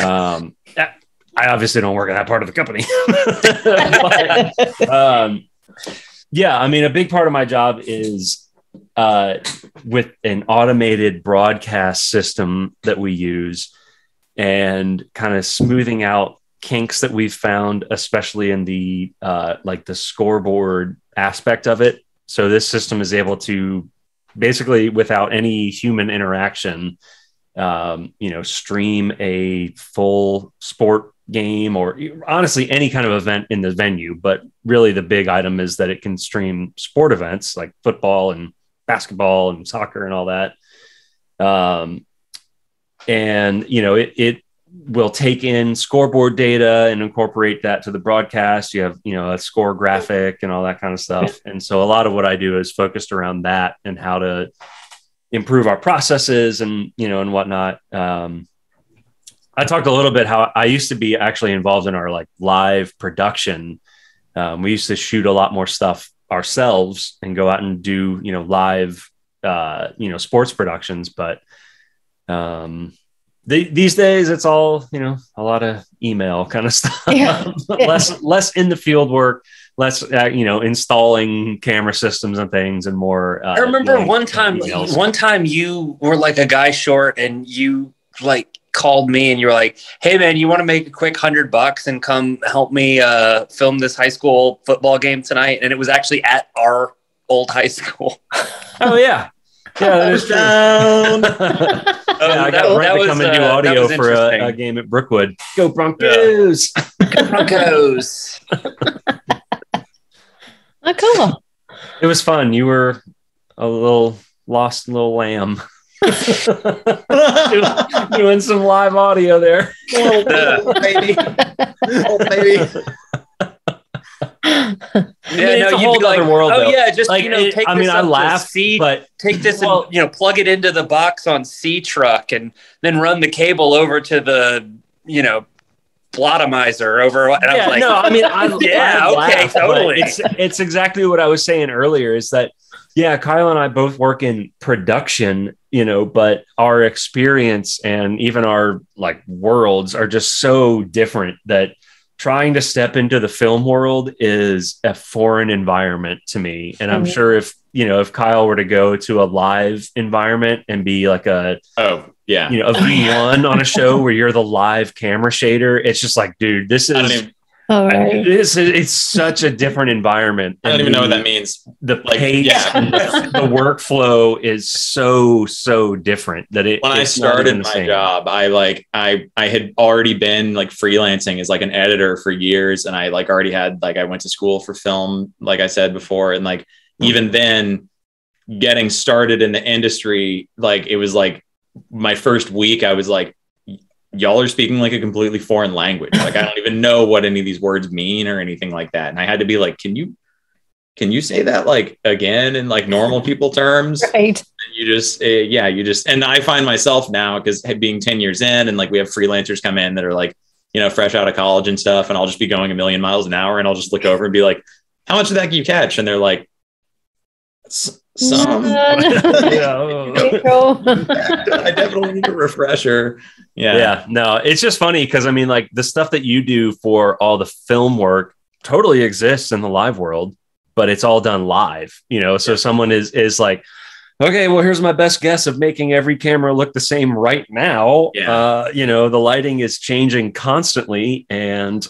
Um, I obviously don't work in that part of the company. but, um, yeah. I mean, a big part of my job is, Uh, with an automated broadcast system that we use, and kind of smoothing out kinks that we've found, especially in the uh, like the scoreboard aspect of it. So this system is able to basically, without any human interaction, um, you know, stream a full sport game or honestly any kind of event in the venue. But really, the big item is that it can stream sport events like football and basketball and soccer and all that. Um, and, you know, it, it will take in scoreboard data and incorporate that to the broadcast. You have, you know, a score graphic and all that kind of stuff. And so a lot of what I do is focused around that and how to improve our processes and, you know, and whatnot. Um, I talked a little bit how I used to be actually involved in our like live production. Um, we used to shoot a lot more stuff ourselves and go out and do, you know, live, uh, you know, sports productions. But um, they, these days it's all, you know, a lot of email kind of stuff, yeah. less, less in the field work, less, uh, you know, installing camera systems and things and more. Uh, I remember like, one time, emails. one time you were like a guy short and you like called me and you were like, hey man, you want to make a quick hundred bucks and come help me uh film this high school football game tonight? And it was actually at our old high school. Oh yeah. Yeah, that is true. um, yeah, I got Brent to come and do audio uh, for a, a game at Brookwood. Go Broncos. Yeah. Go Broncos. Oh, cool. It was fun. You were a little lost little lamb. doing, doing some live audio there. Oh, oh baby. Oh, baby. Yeah, I mean, no, it's a whole like, other world. Oh though. Yeah, just like, you know, it, take I mean, I laugh, C, but take this well, and you know, plug it into the box on C truck, and then run the cable over to the you know blotomizer over. And yeah, I'm like, no, I mean, I, yeah, I laugh, okay, totally. It's it's exactly what I was saying earlier. Is that yeah, Kyle and I both work in production, you know, but our experience and even our like worlds are just so different that trying to step into the film world is a foreign environment to me. And I'm sure if, you know, if Kyle were to go to a live environment and be like a, oh yeah, you know, a V one on a show where you're the live camera shader, it's just like, dude, this is, I don't even, all right. this is, it's such a different environment. I don't even the, know what that means. The like, pace, yeah. the workflow is so, so different that it, when I started my job, I like, I, I had already been like freelancing as like an editor for years. And I like already had, like, I went to school for film, like I said before. And like, mm-hmm. even then getting started in the industry, like it was like my first week, I was like, y'all are speaking like a completely foreign language. Like, I don't even know what any of these words mean or anything like that. And I had to be like, can you, can you say that like again in like normal people terms? Right. And you just, uh, yeah, you just, and I find myself now, because being ten years in and like we have freelancers come in that are like, you know, fresh out of college and stuff. And I'll just be going a million miles an hour and I'll just look over and be like, how much of that can you catch? And they're like, S some I definitely need a refresher. Yeah. Yeah. No, it's just funny because I mean, like the stuff that you do for all the film work totally exists in the live world, but it's all done live, you know. So yeah. someone is is like, okay, well, here's my best guess of making every camera look the same right now. Yeah. Uh, you know, the lighting is changing constantly and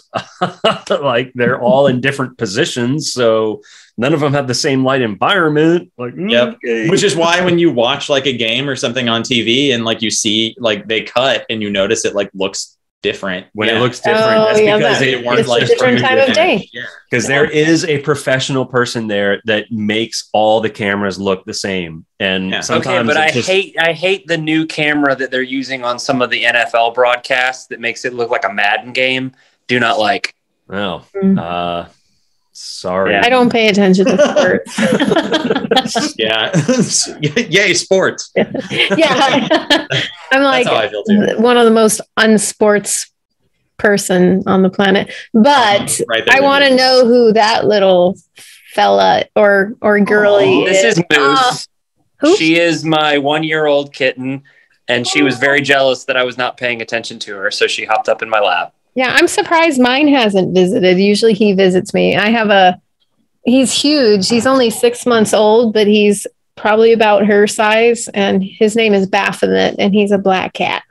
like they're all in different positions. So none of them have the same light environment. Like, mm, yep. Okay. Which is why when you watch like a game or something on T V and like you see like they cut and you notice it like looks different when yeah. it looks different. Oh, that's yeah, because that, they weren't like a different time of day. Because yeah. there is a professional person there that makes all the cameras look the same. And yeah. sometimes, okay, but I just... hate I hate the new camera that they're using on some of the N F L broadcasts that makes it look like a Madden game. Do not like. Oh, mm. uh, sorry. Yeah. I don't pay attention to sports. yeah, yay sports. Yeah, yeah. I'm like I one of the most unsports person on the planet, but um, right I want to know who that little fella or or girly oh, is. This is Moose. Uh, she is my one-year-old kitten, and she was very jealous that I was not paying attention to her, so she hopped up in my lap. Yeah, I'm surprised mine hasn't visited. Usually he visits me. I have a, he's huge. He's only six months old, but he's probably about her size. And his name is Baphomet, and he's a black cat.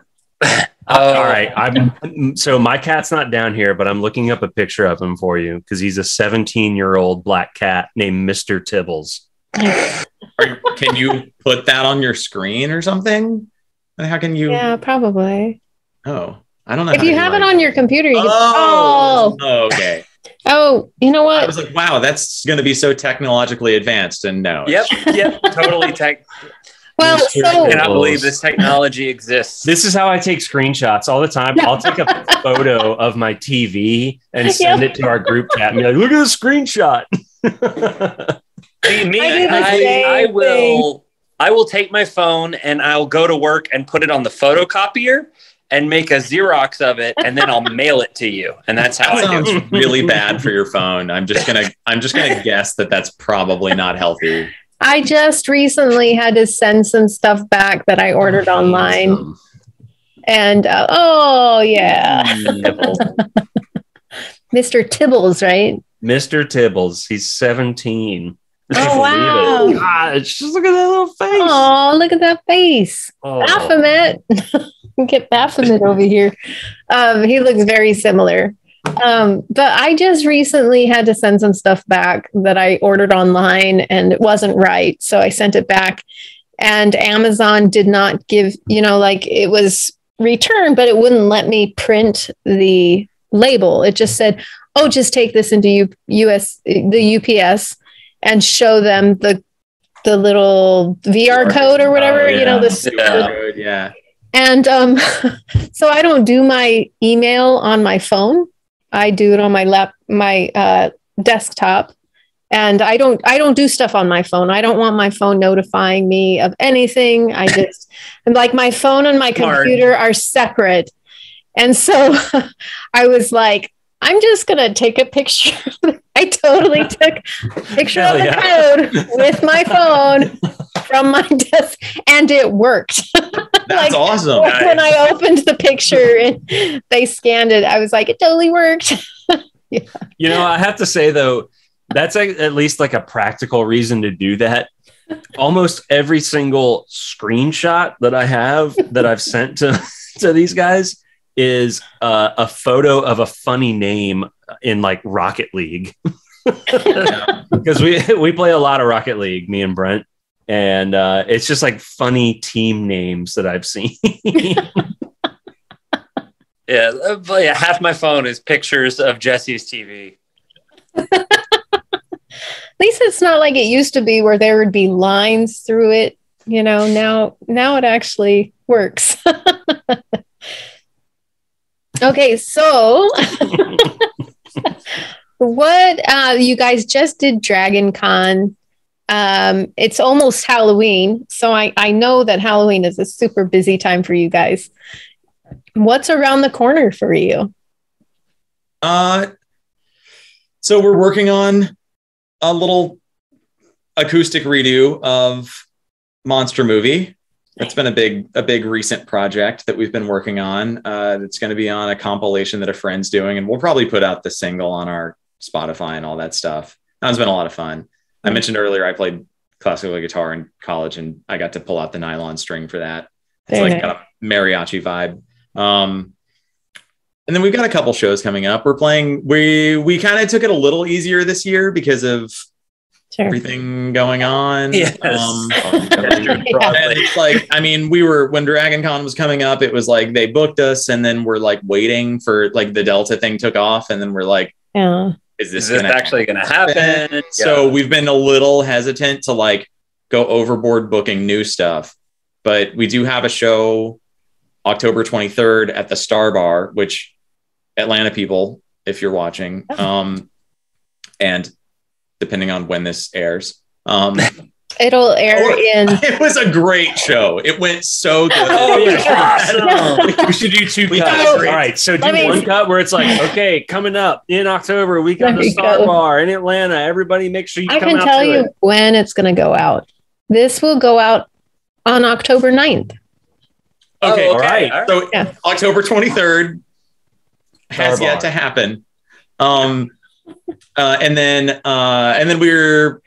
Oh. All right. I'm, so my cat's not down here, but I'm looking up a picture of him for you because he's a seventeen-year-old black cat named Mister Tibbles. Are you, can you put that on your screen or something? How can you? Yeah, probably. Oh. I don't know. If you have it on your computer, you can. Oh, oh, okay. Oh, you know what? I was like, wow, that's going to be so technologically advanced. And no. Yep. Yep. Totally tech. Well, so I cannot believe this technology exists. This is how I take screenshots all the time. I'll take a photo of my T V and send yep. it to our group chat and be like, look at this screenshot. See, me, I, I, I will. I will take my phone and I'll go to work and put it on the photocopier and make a Xerox of it, and then I'll mail it to you. And that's how that I do it. Really bad for your phone. I'm just gonna, I'm just gonna guess that that's probably not healthy. I just recently had to send some stuff back that I ordered oh, online, awesome. and uh, oh yeah, Mister Tibbles, right? Mister Tibbles, he's seventeen. Oh wow! Gosh, just look at that little face. Oh, look at that face. Oh. Baphomet. Get Baphomet over here. Um, he looks very similar. Um, but I just recently had to send some stuff back that I ordered online and it wasn't right. So I sent it back and Amazon did not give, you know, like it was returned, but it wouldn't let me print the label. It just said, oh, just take this into U S, the U P S and show them the the little V R code or whatever, oh, yeah. you know, this. Yeah. Code, yeah. And um, so I don't do my email on my phone. I do it on my lap, my uh, desktop. And I don't, I don't do stuff on my phone. I don't want my phone notifying me of anything. I just, and like my phone and my computer are separate. And so I was like, I'm just going to take a picture. I totally took a picture Hell of the yeah. code with my phone from my desk, and it worked. That's like, awesome. When nice. I opened the picture and they scanned it, I was like, it totally worked. Yeah. You know, I have to say, though, that's a, at least like a practical reason to do that. Almost every single screenshot that I have that I've sent to, to these guys is uh, a photo of a funny name in like Rocket League. Because we, we play a lot of Rocket League, me and Brent. And uh, it's just like funny team names that I've seen. Yeah, yeah, half my phone is pictures of Jesse's T V. At least it's not like it used to be where there would be lines through it. You know, now now it actually works. Okay, so what uh, you guys just did Dragon Con. Um, it's almost Halloween, so I, I know that Halloween is a super busy time for you guys. What's around the corner for you? Uh, so we're working on a little acoustic redo of Monster Movie. That's been a big, a big recent project that we've been working on. Uh, it's going to be on a compilation that a friend's doing, and we'll probably put out the single on our Spotify and all that stuff. That one's been a lot of fun. I mentioned earlier, I played classical guitar in college, and I got to pull out the nylon string for that. It's Dang like it. got a mariachi vibe. Um, and then we've got a couple shows coming up. We're playing, we, we kind of took it a little easier this year because of Sure. everything going on. Yes. Um, it's like, I mean, we were, when Dragon Con was coming up, it was like they booked us, and then we're like waiting for like the Delta thing took off, and then we're like, yeah. is this, is this gonna actually going to happen? happen? So yeah. we've been a little hesitant to like go overboard booking new stuff, but we do have a show October twenty-third at the Star Bar, which Atlanta people, if you're watching, um, and depending on when this airs. Um, It'll air or, in... It was a great show. It went so good. Oh, yeah. We should do two we cuts. All right, so do me... one cut where it's like, okay, coming up in October, we got the Star go. Bar in Atlanta. Everybody make sure you I come out I can tell you it. when it's going to go out. This will go out on October ninth. Okay, oh, okay. all right. All right. So yeah. October twenty-third Star has Bar. yet to happen. Um... Uh, and then, uh, and then we were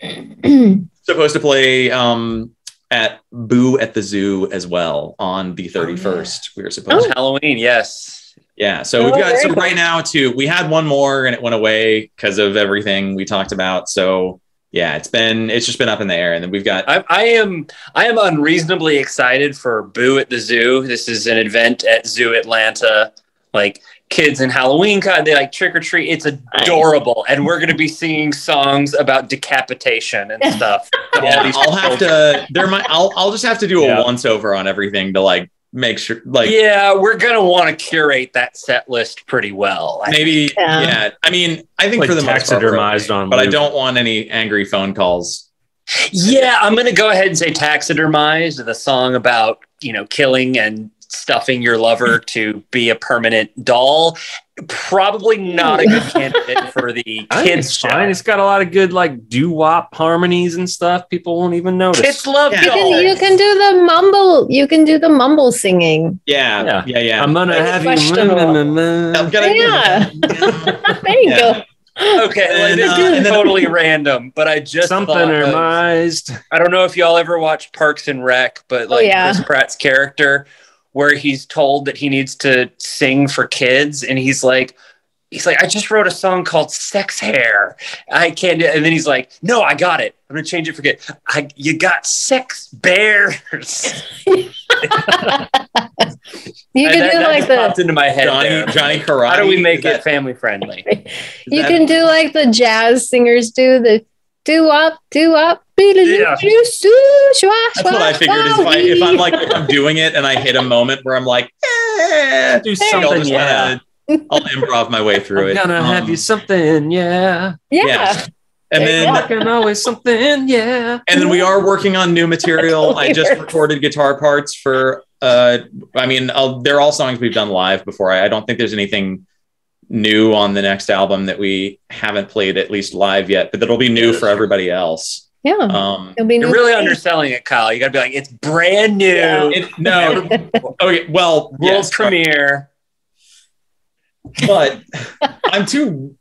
supposed to play um, at Boo at the Zoo as well on the thirty-first. We were supposed oh. to Halloween, yes, yeah. So oh, we've got so cool. right now too. We had one more and it went away because of everything we talked about. So yeah, it's been it's just been up in the air. And then we've got I, I am I am unreasonably excited for Boo at the Zoo. This is an event at Zoo Atlanta, like. Kids in Halloween, they like trick or treat. It's adorable, and we're going to be singing songs about decapitation and stuff. Yeah, I'll have to. There might. I'll. I'll just have to do yeah. a once over on everything to like make sure. Like, yeah, we're going to want to curate that set list pretty well. I maybe. Yeah. yeah. I mean, I think like for the most part, taxidermized on, but loop. I don't want any angry phone calls. Yeah, I'm going to go ahead and say taxidermized, the song about you know killing and. Stuffing your lover to be a permanent doll. Probably not a good candidate for the kids. Fine. It's got a lot of good like doo-wop harmonies and stuff. People won't even notice. Kids love yeah. you, can, you can do the mumble. You can do the mumble singing. Yeah, yeah, yeah. yeah. I'm gonna That's have you. I'm gonna yeah. there you yeah. go. Okay, and, like, uh, this is totally random, but I just something surmised. I don't know if y'all ever watched Parks and Rec, but like oh, yeah. Chris Pratt's character. Where he's told that he needs to sing for kids. And he's like, he's like, I just wrote a song called Sex Hair. I can't do it. And then he's like, no, I got it. I'm going to change it for kids. I, you got sex bears. You can that, do like the popped into my head Johnny, Johnny Karate. How do we make that, it family friendly? Is you that, can do like the jazz singers do the do up, do up, Yeah. That's what I figured is if, I, if I'm like if I'm doing it and I hit a moment where I'm like, eh, do something, I'll, just yeah. wanna, I'll improv my way through I'm it. I'm gonna um, have you something, yeah, yeah. yeah. And then I can always something, yeah. And then we are working on new material. I just recorded guitar parts for. Uh, I mean, I'll, they're all songs we've done live before. I, I don't think there's anything new on the next album that we haven't played at least live yet, but that'll be new for everybody else. Yeah, um, it'll be new. You're really underselling it, Kyle. You got to be like, it's brand new. Yeah. It, no, okay. Well, world yes, premiere. But I'm two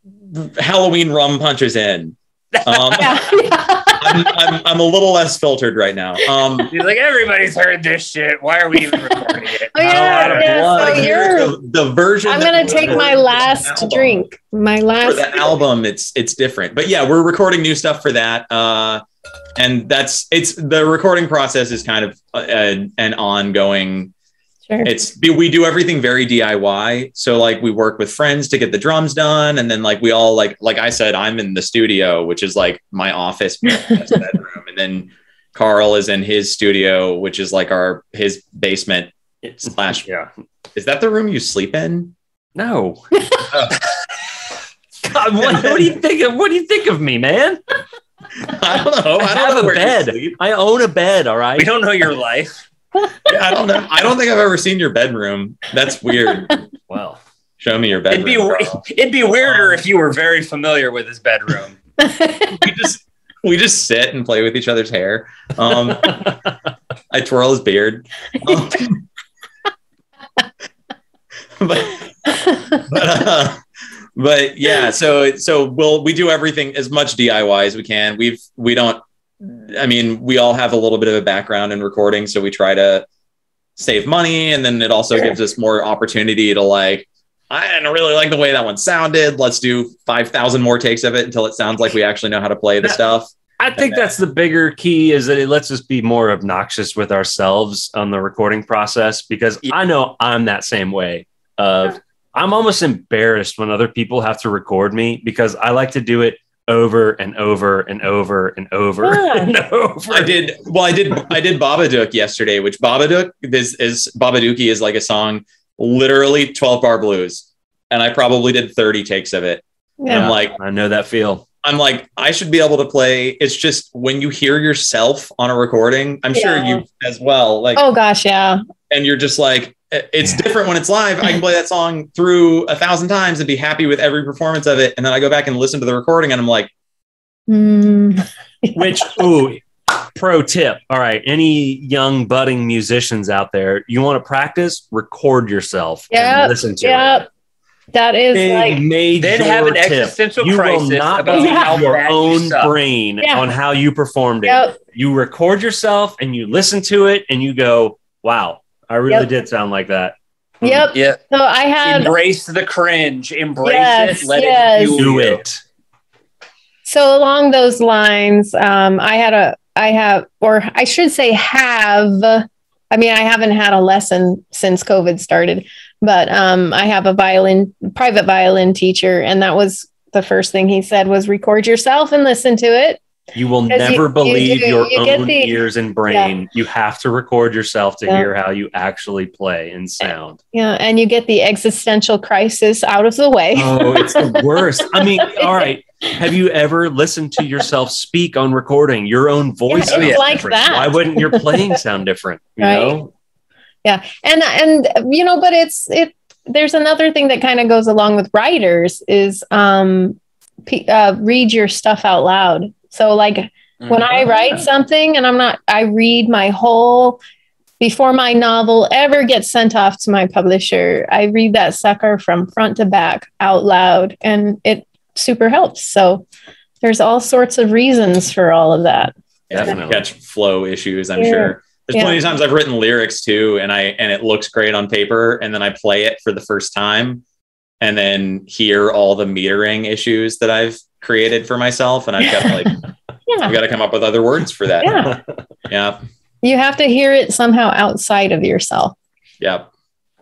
Halloween rum punches in. Um, I'm, I'm, I'm a little less filtered right now. Um, He's like, everybody's heard this shit. Why are we even recording it? oh, yeah, yeah, so you're, the, the version. I'm gonna take my last drink. My last. For the album, it's it's different. But yeah, we're recording new stuff for that. Uh, and that's it's the recording process is kind of a, a, an ongoing. Sure. It's we do everything very D I Y. So like we work with friends to get the drums done, and then like we all like like I said, I'm in the studio, which is like my office bedroom, and then Carl is in his studio, which is like our his basement slash. Yeah, is that the room you sleep in? No. Oh. God, what, what do you think of what do you think of me, man? I don't know. I, I don't have know a bed. I own a bed. All right. We don't know your life. I don't know. I don't think I've ever seen your bedroom. That's weird. Well, show me your bedroom. It'd be, it'd be weirder if you were very familiar with his bedroom. we just we just sit and play with each other's hair. Um, I twirl his beard. Um, but but, uh, but yeah, so so we'll we do everything as much D I Y as we can. We've we don't. I mean, we all have a little bit of a background in recording, so we try to save money, and then it also sure. gives us more opportunity to like, I didn't really like the way that one sounded. Let's do five thousand more takes of it until it sounds like we actually know how to play the that, stuff. I think and, that's the bigger key is that it lets us be more obnoxious with ourselves on the recording process, because yeah. I know I'm that same way. Of I'm almost embarrassed when other people have to record me, because I like to do it over and over and over and over yeah. and over. I did well. I did. I did Babadook yesterday, which Babadook this is Babadooky is like a song, literally twelve bar blues, and I probably did thirty takes of it. Yeah. And I'm like, I know that feel. I'm like, I should be able to play. It's just when you hear yourself on a recording, I'm yeah. sure you as well. Like, oh gosh, yeah. And you're just like, it's yeah. different when it's live. I can play that song through a thousand times and be happy with every performance of it. And then I go back and listen to the recording and I'm like, mm. which, ooh, pro tip. All right. Any young budding musicians out there, you want to practice, record yourself yep. and listen to yep. it. That is they like, made then have an tip. existential you crisis will not about how your own you brain yeah. on how you performed it. Yep. You record yourself and you listen to it and you go, wow. I really yep. did sound like that. Yep. Yeah. So I had embrace the cringe, embrace yes, it, let yes. it do it. So along those lines, um, I had a, I have, or I should say have, I mean, I haven't had a lesson since COVID started, but um, I have a violin, private violin teacher. And that was the first thing he said was record yourself and listen to it. You will never you, believe you do, your you own the, ears and brain. Yeah. You have to record yourself to yeah. hear how you actually play and sound. Yeah, and you get the existential crisis out of the way. Oh, it's the worst. I mean, all right. Have you ever listened to yourself speak on recording? Your own voice yeah, sounds like different. That. Why wouldn't your playing sound different? You right? know? Yeah, and and you know, but it's it. There's another thing that kind of goes along with writers is um, p uh, read your stuff out loud. So like when I write something and I'm not, I read my whole, before my novel ever gets sent off to my publisher, I read that sucker from front to back out loud, and it super helps. So there's all sorts of reasons for all of that. Definitely. Catch flow issues, I'm yeah. sure. There's yeah. plenty of times I've written lyrics too, and I, and it looks great on paper, and then I play it for the first time and then hear all the metering issues that I've created for myself, and I've got to like yeah. I've got to come up with other words for that. Yeah. yeah. You have to hear it somehow outside of yourself. Yeah.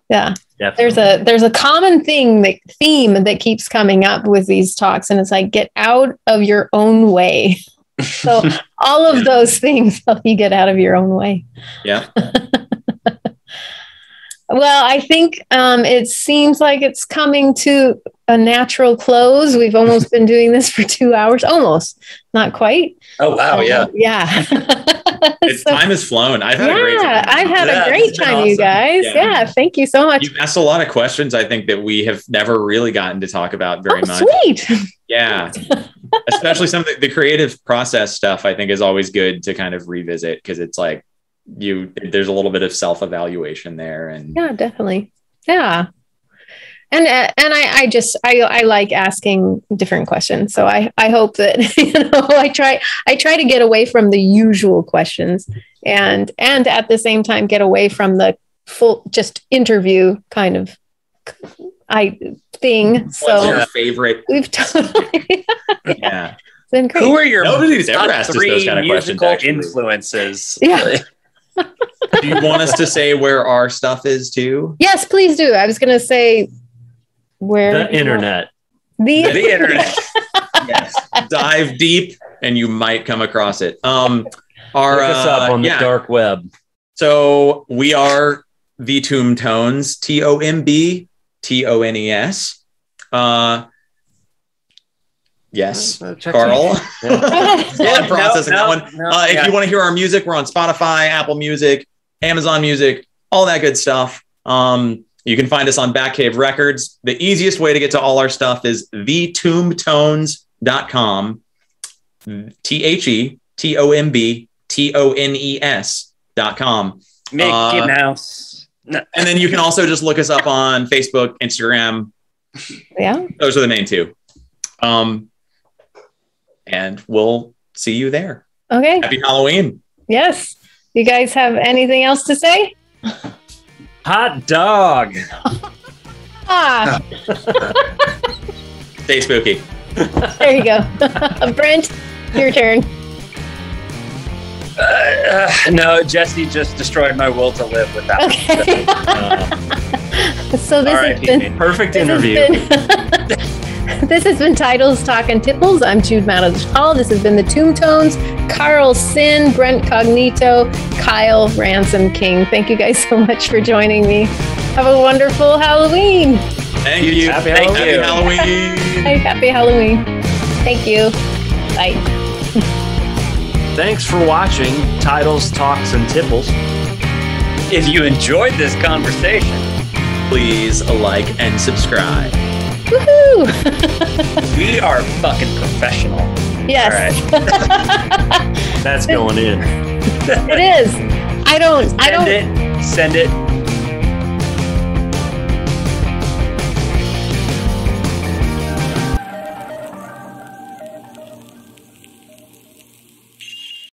Yeah. Definitely. There's a there's a common thing that theme that keeps coming up with these talks, and it's like get out of your own way. So all of those things help you get out of your own way. Yeah. Well, I think um, it seems like it's coming to a natural close. We've almost been doing this for two hours, almost, not quite. Oh, wow. Um, yeah. Yeah. It's, so, time has flown. I've had yeah, a great time. I've had yeah, a great time, awesome. You guys. Yeah. yeah. Thank you so much. You've asked a lot of questions, I think, that we have never really gotten to talk about very oh, much. Sweet. Yeah. Especially some of the creative process stuff, I think, is always good to kind of revisit, because it's like, you there's a little bit of self-evaluation there. And yeah, definitely. Yeah. And uh, and I, I just I, I like asking different questions. So I, I hope that, you know, I try I try to get away from the usual questions and and at the same time get away from the full just interview kind of I thing. What's so your favorite? We've totally yeah. yeah. It's been great. Who are your Nobody's ever asked us those kind of questions, actually. Influences? Yeah. Do you want us to say where our stuff is too? Yes, please do. I was going to say where the internet. The, the internet. Yes. Dive deep and you might come across it. Um our Look us up uh, on the yeah. dark web. So we are the Tomb Tones, T O M B T O N E S. Uh Yes, uh, Carl. Yeah. yeah, processing no, no, that one. No, uh, if yeah. you want to hear our music, we're on Spotify, Apple Music, Amazon Music, all that good stuff. Um, you can find us on Batcave Records. The easiest way to get to all our stuff is the tomb tones dot com. T H E T O M B T O N E S dot com. Mickey uh, Mouse. No. And then you can also just look us up on Facebook, Instagram. Yeah. Those are the main two. Um, And we'll see you there. Okay. Happy Halloween. Yes. You guys have anything else to say? Hot dog. ah. Stay spooky. There you go. Brent, your turn. Uh, uh, no, Jesse just destroyed my will to live with that. Okay. uh, so this has been perfect interview. This has been Titles, Talk, and Tipples. I'm Jude Matulich Hall. This has been the Tomb Tones, Carl Sin, Brent Cognito, Kyle Ransom King. Thank you guys so much for joining me. Have a wonderful Halloween. Thank you. Happy, Thank Halloween. You. Happy Halloween. Happy Halloween. Thank you. Bye. Thanks for watching Titles, Talks, and Tipples. If you enjoyed this conversation, please like and subscribe. Woohoo! We are fucking professional. Yes. All right. That's going in. It is. I don't. Send I don't. It, send it.